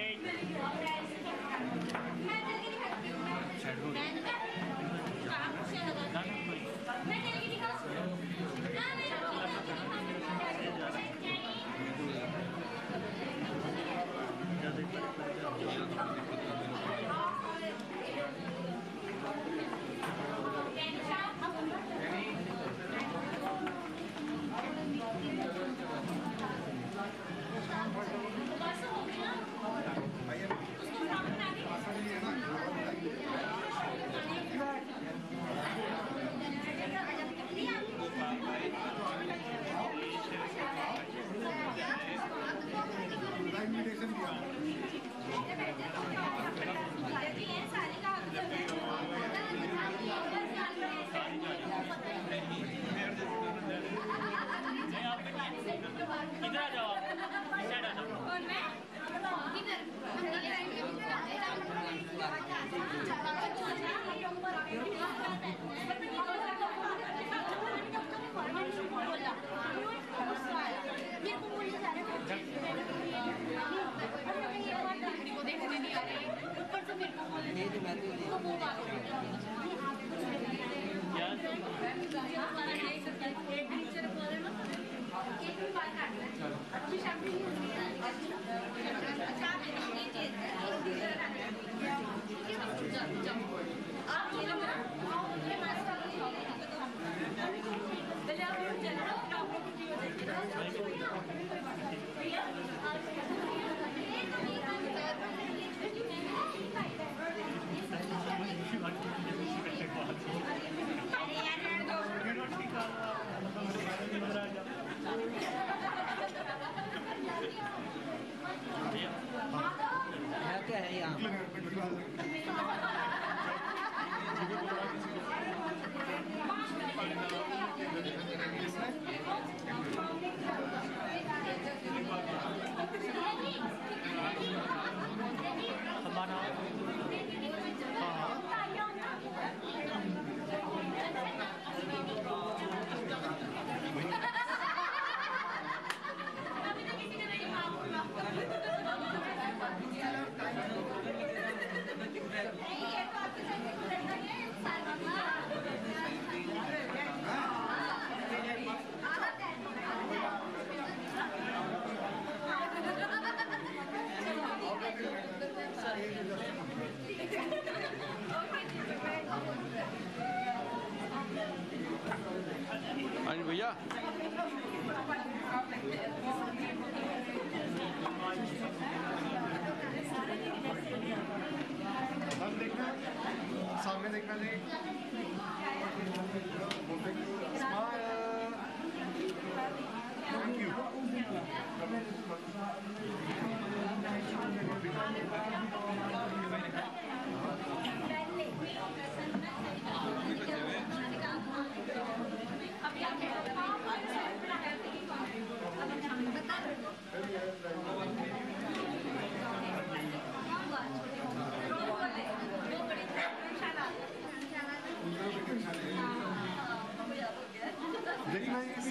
I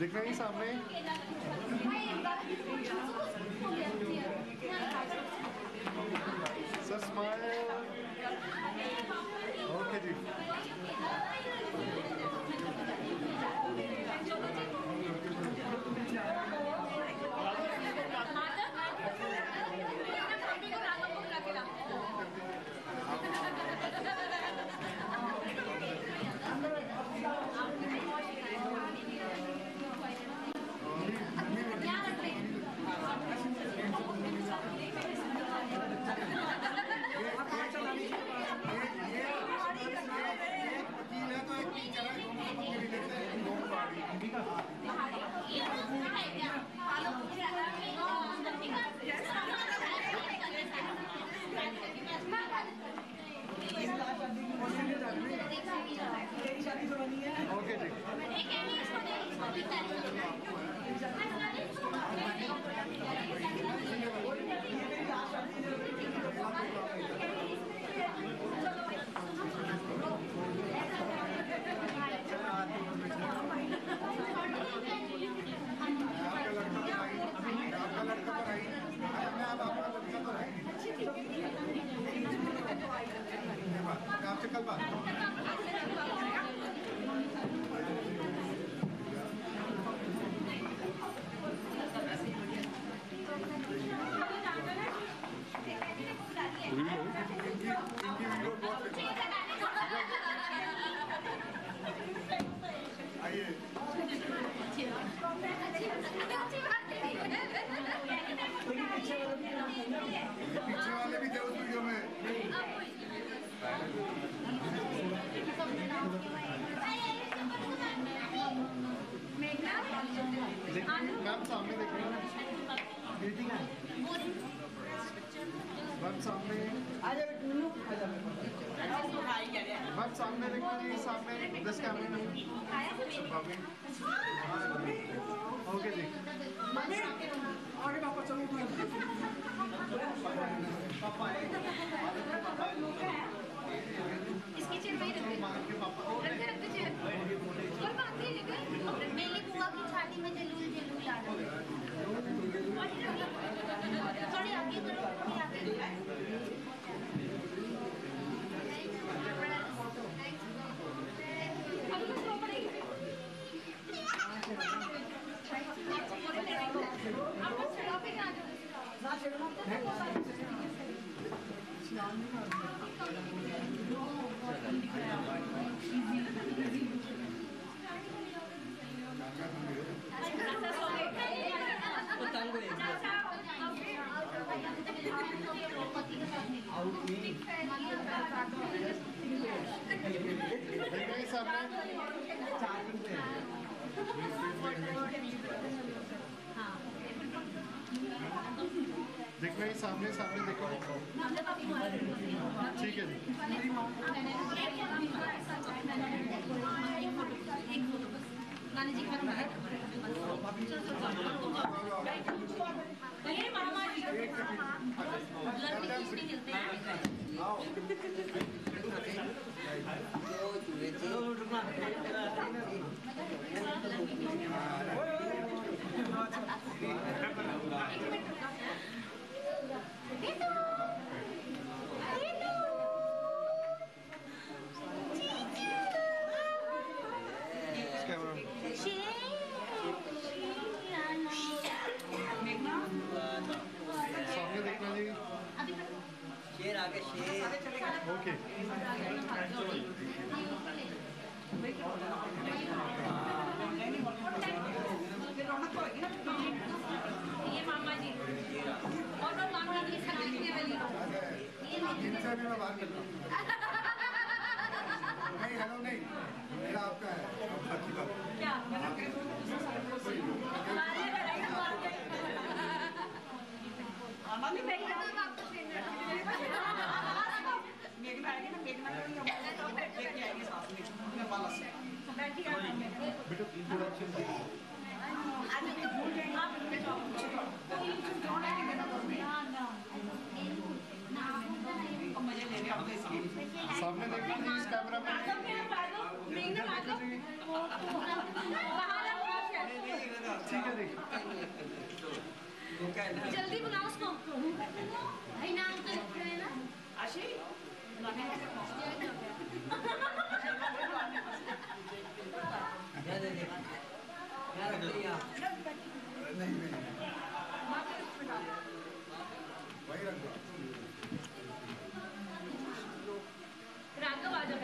दिख रही सामने सर स्माइल ओके जी Thank you. ठीक है देखिए जल्दी बुलाओ उसको भाई नाम तो लिख रहे हैं ना आशी नहीं नहीं वही रख दो राघव आ जाओ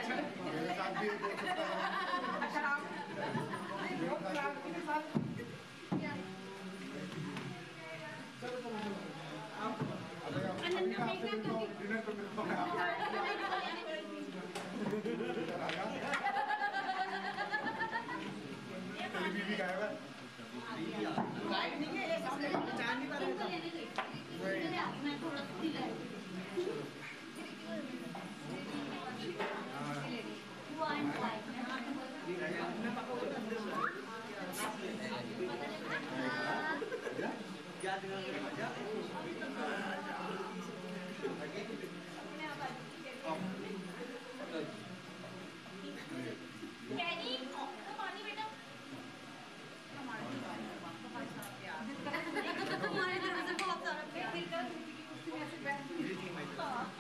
I'm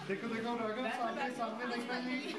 देखो देखो राघव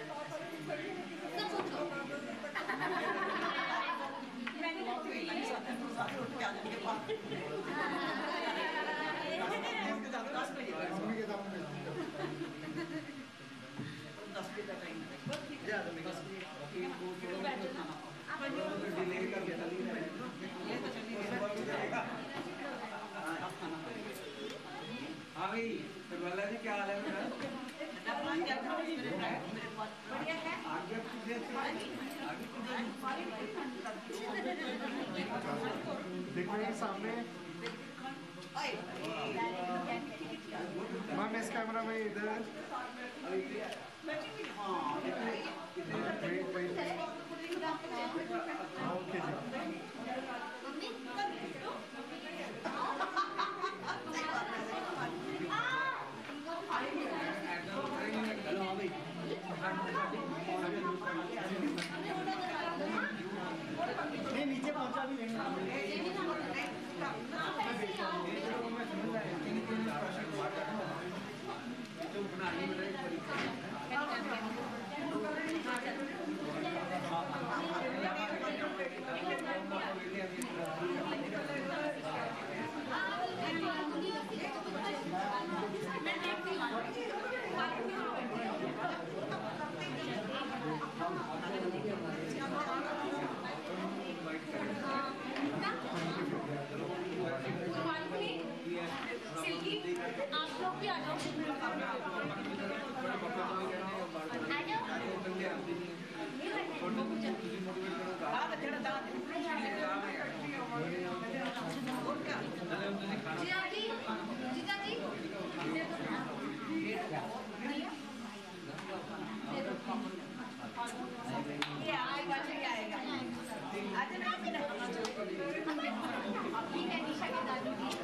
सामने सामने देख रही सामने Wait, wait, wait, wait, wait. Ritu! Wait, wait, wait, wait. Ritu! Look in front of this camera. Smile, everybody. Raga bhai idhar. Sher hai, sher. Raga idhar. This camera. Okay. I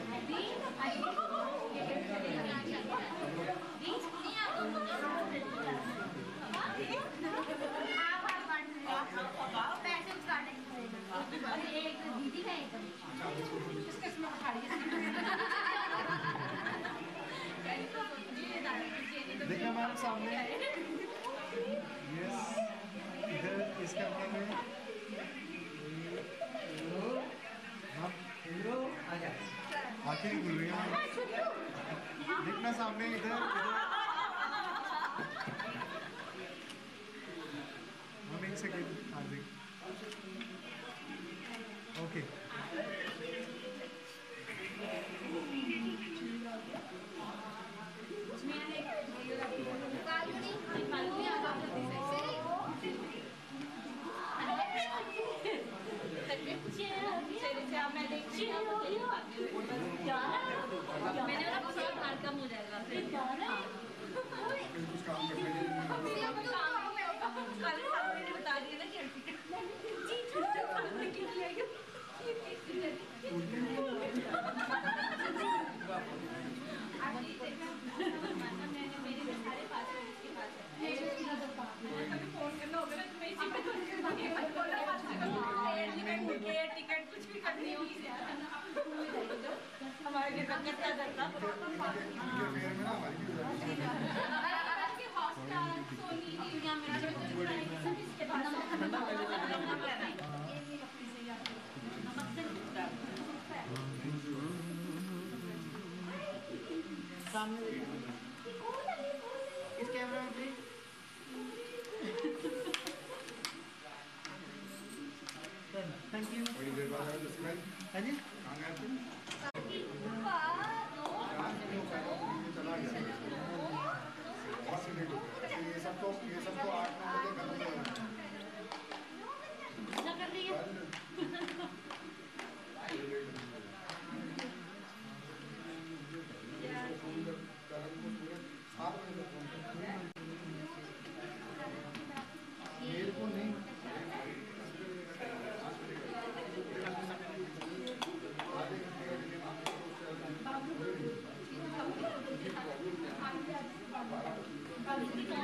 देखिए हमारे सामने yes इधर इस कमरे में लो हम लो आ जा आखिरी बोल रही हूँ देखना सामने इधर हम एक सेकंड आ जाएंगे ओके हमारे घर में क्या करता सामने इस कैमरा में थैंक यू बड़ी देर बाद आए उसमें हैं जी कहाँ गए थे चला गया बहुत सी ये सबको ये सबको आठ नौ बजे खत्म हो जाएगा कर रही है मेरे को नहीं What are you doing?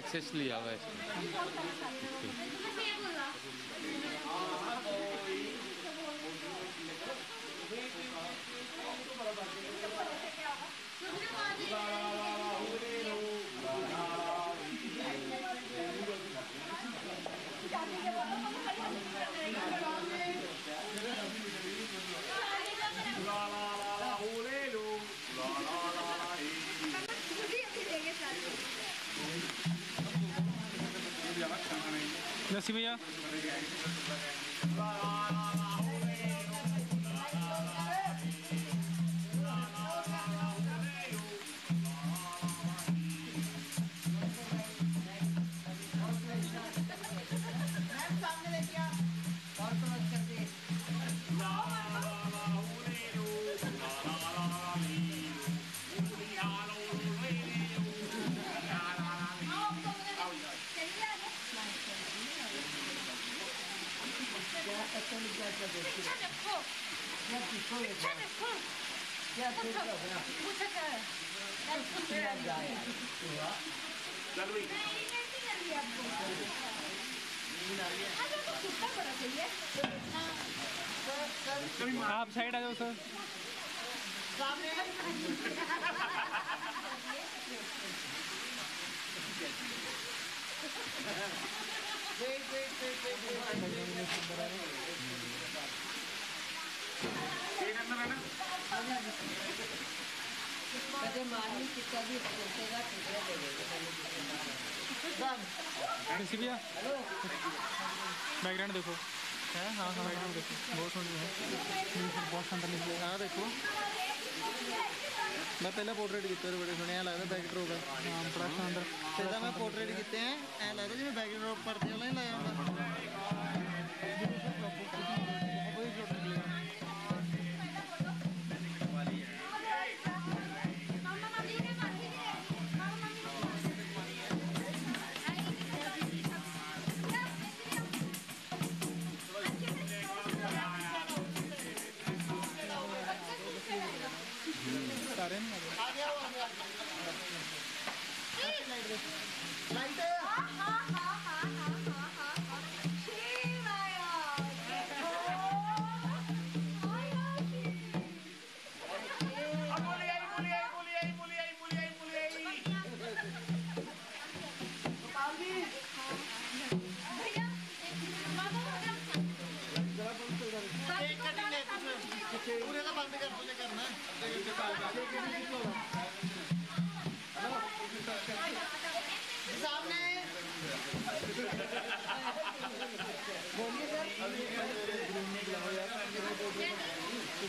Access लिया हुआ नसीब भैया आप साइड आ जाओ सर बैकग्राउंड देखो है हाँ हाँ बैकग्राउंड देखो बहुत सुंदर है बहुत सुंदर हाँ देखो मैं पहले पोर्ट्रेट किए बड़े सुने ऐ लगता बैकड्रॉप है हाँ बड़ा सुंदर पहले मैं पोर्ट्रेट किए हैं ऐ लगता जिन्हें बैकड्रॉप पर दिया नहीं लाया होगा लाइट है हाँ हाँ हाँ हाँ हाँ हाँ हाँ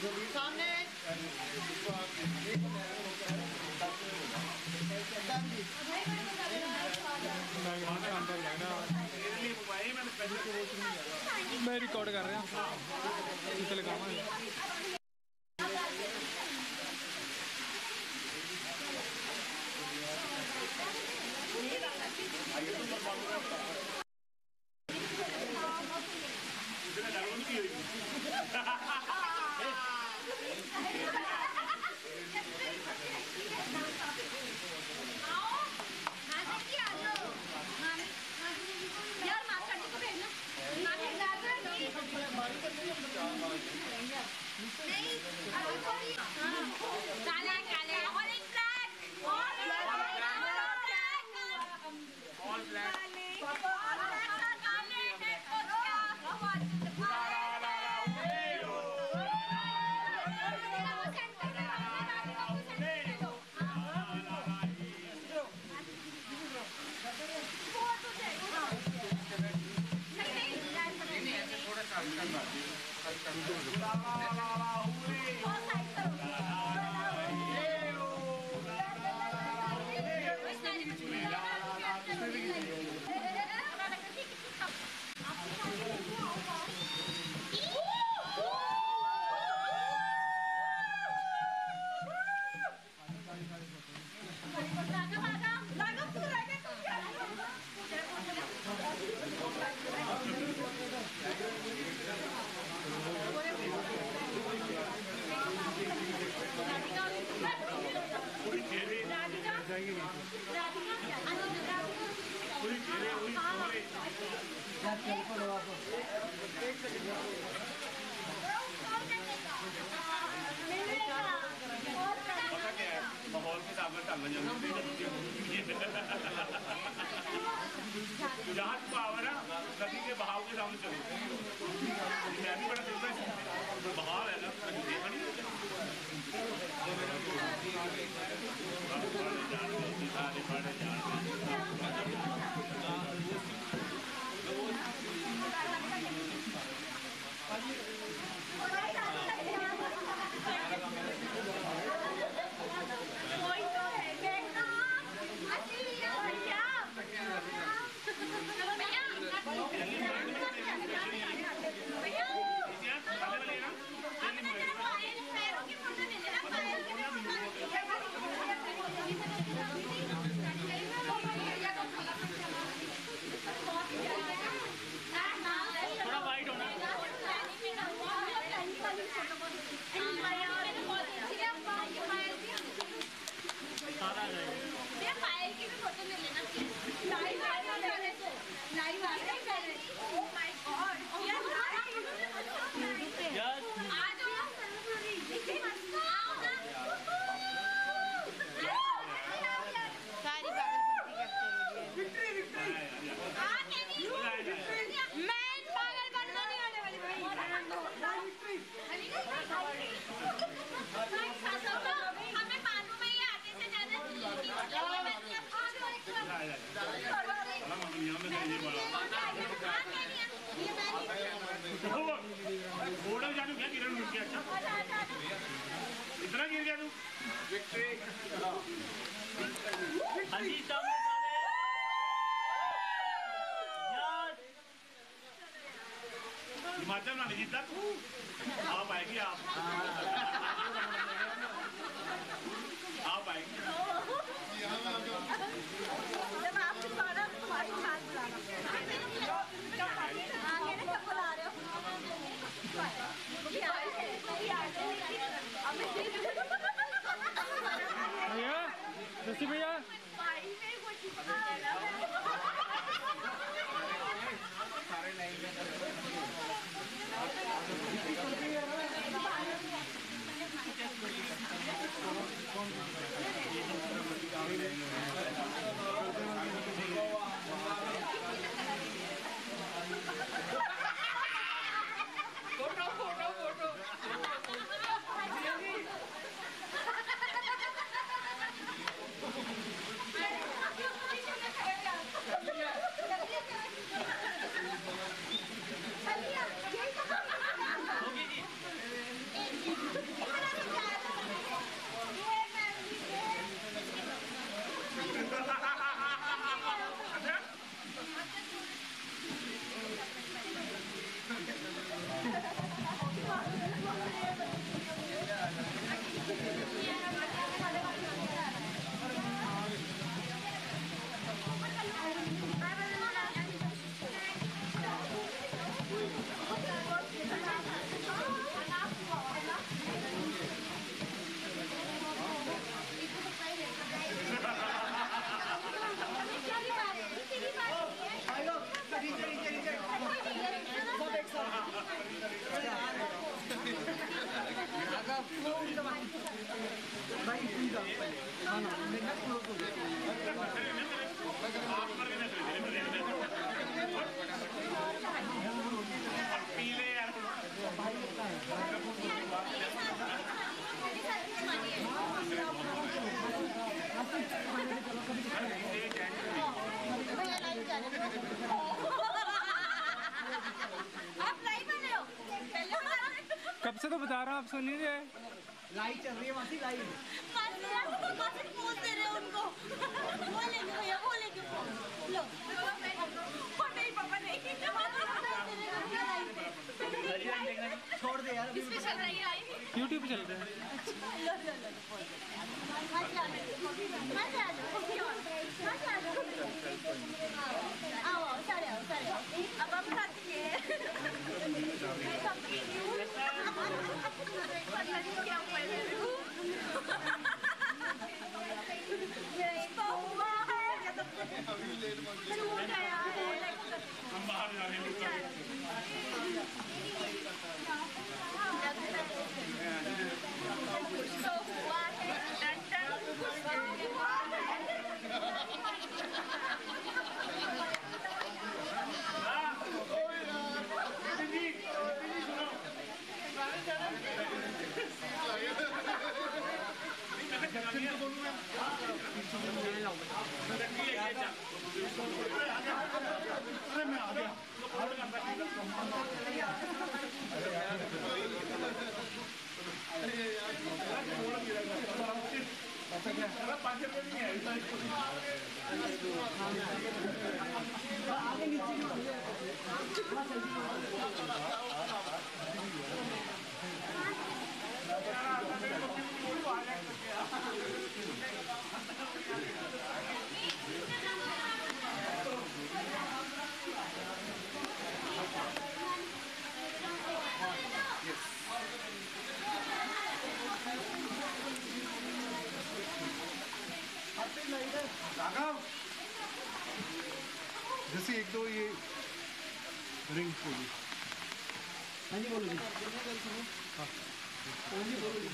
सामने मैं रिकॉर्ड कर रहा हूँ इसलिए काम है Thank you. आपसे तो बता रहा हूँ, आप सुन लीजिए। लाइट चल रही है मासी, लाइट फोन दे रहे हैं उनको। बोलेंगे भैया, बोलेंगे फोन। लो फोन नहीं पापा नहीं, छोड़ दे यार। किस पे चल रही है लाइट? यूट्यूब चल रहा है। लो लो लो फोन। मजा मजा मजा आओ आओ सारे आओ सारे आओ। अब हम खाती है क्या जैसे एक दो ये रिंग बोली। हाँ जी बोलो जी। हाँ जी बोलो जी।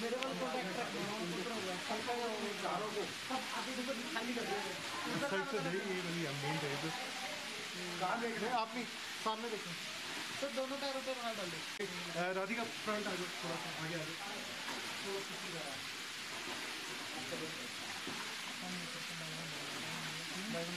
मेरे वाले कॉन्टैक्ट रखो, सब आगे ऊपर खाली कर देंगे। कहाँ देख रहे हैं आप? भी सामने देखें सर, दोनों टायरों पे बना डाल दो। राधिका फ्रंट टायर थोड़ा सा आगे आ जाओ। देखो कितना मैम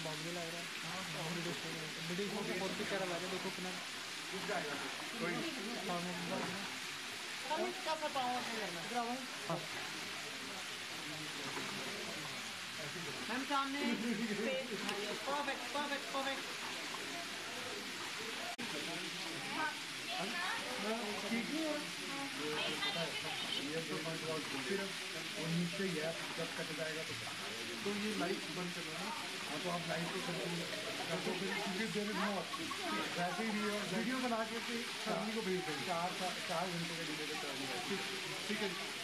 सामने। Perfect perfect perfect. ठीक है, ये तो बंद हो जाएगा उन्नीस से, ये जब कट जाएगा तो तो ये लाइट बंद कर देना। और तो आप लाइट को करते हैं देने में वैसे ही वीडियो बना के सभी को भेज देंगे। चार चार घंटे का डिले करना है। ठीक है।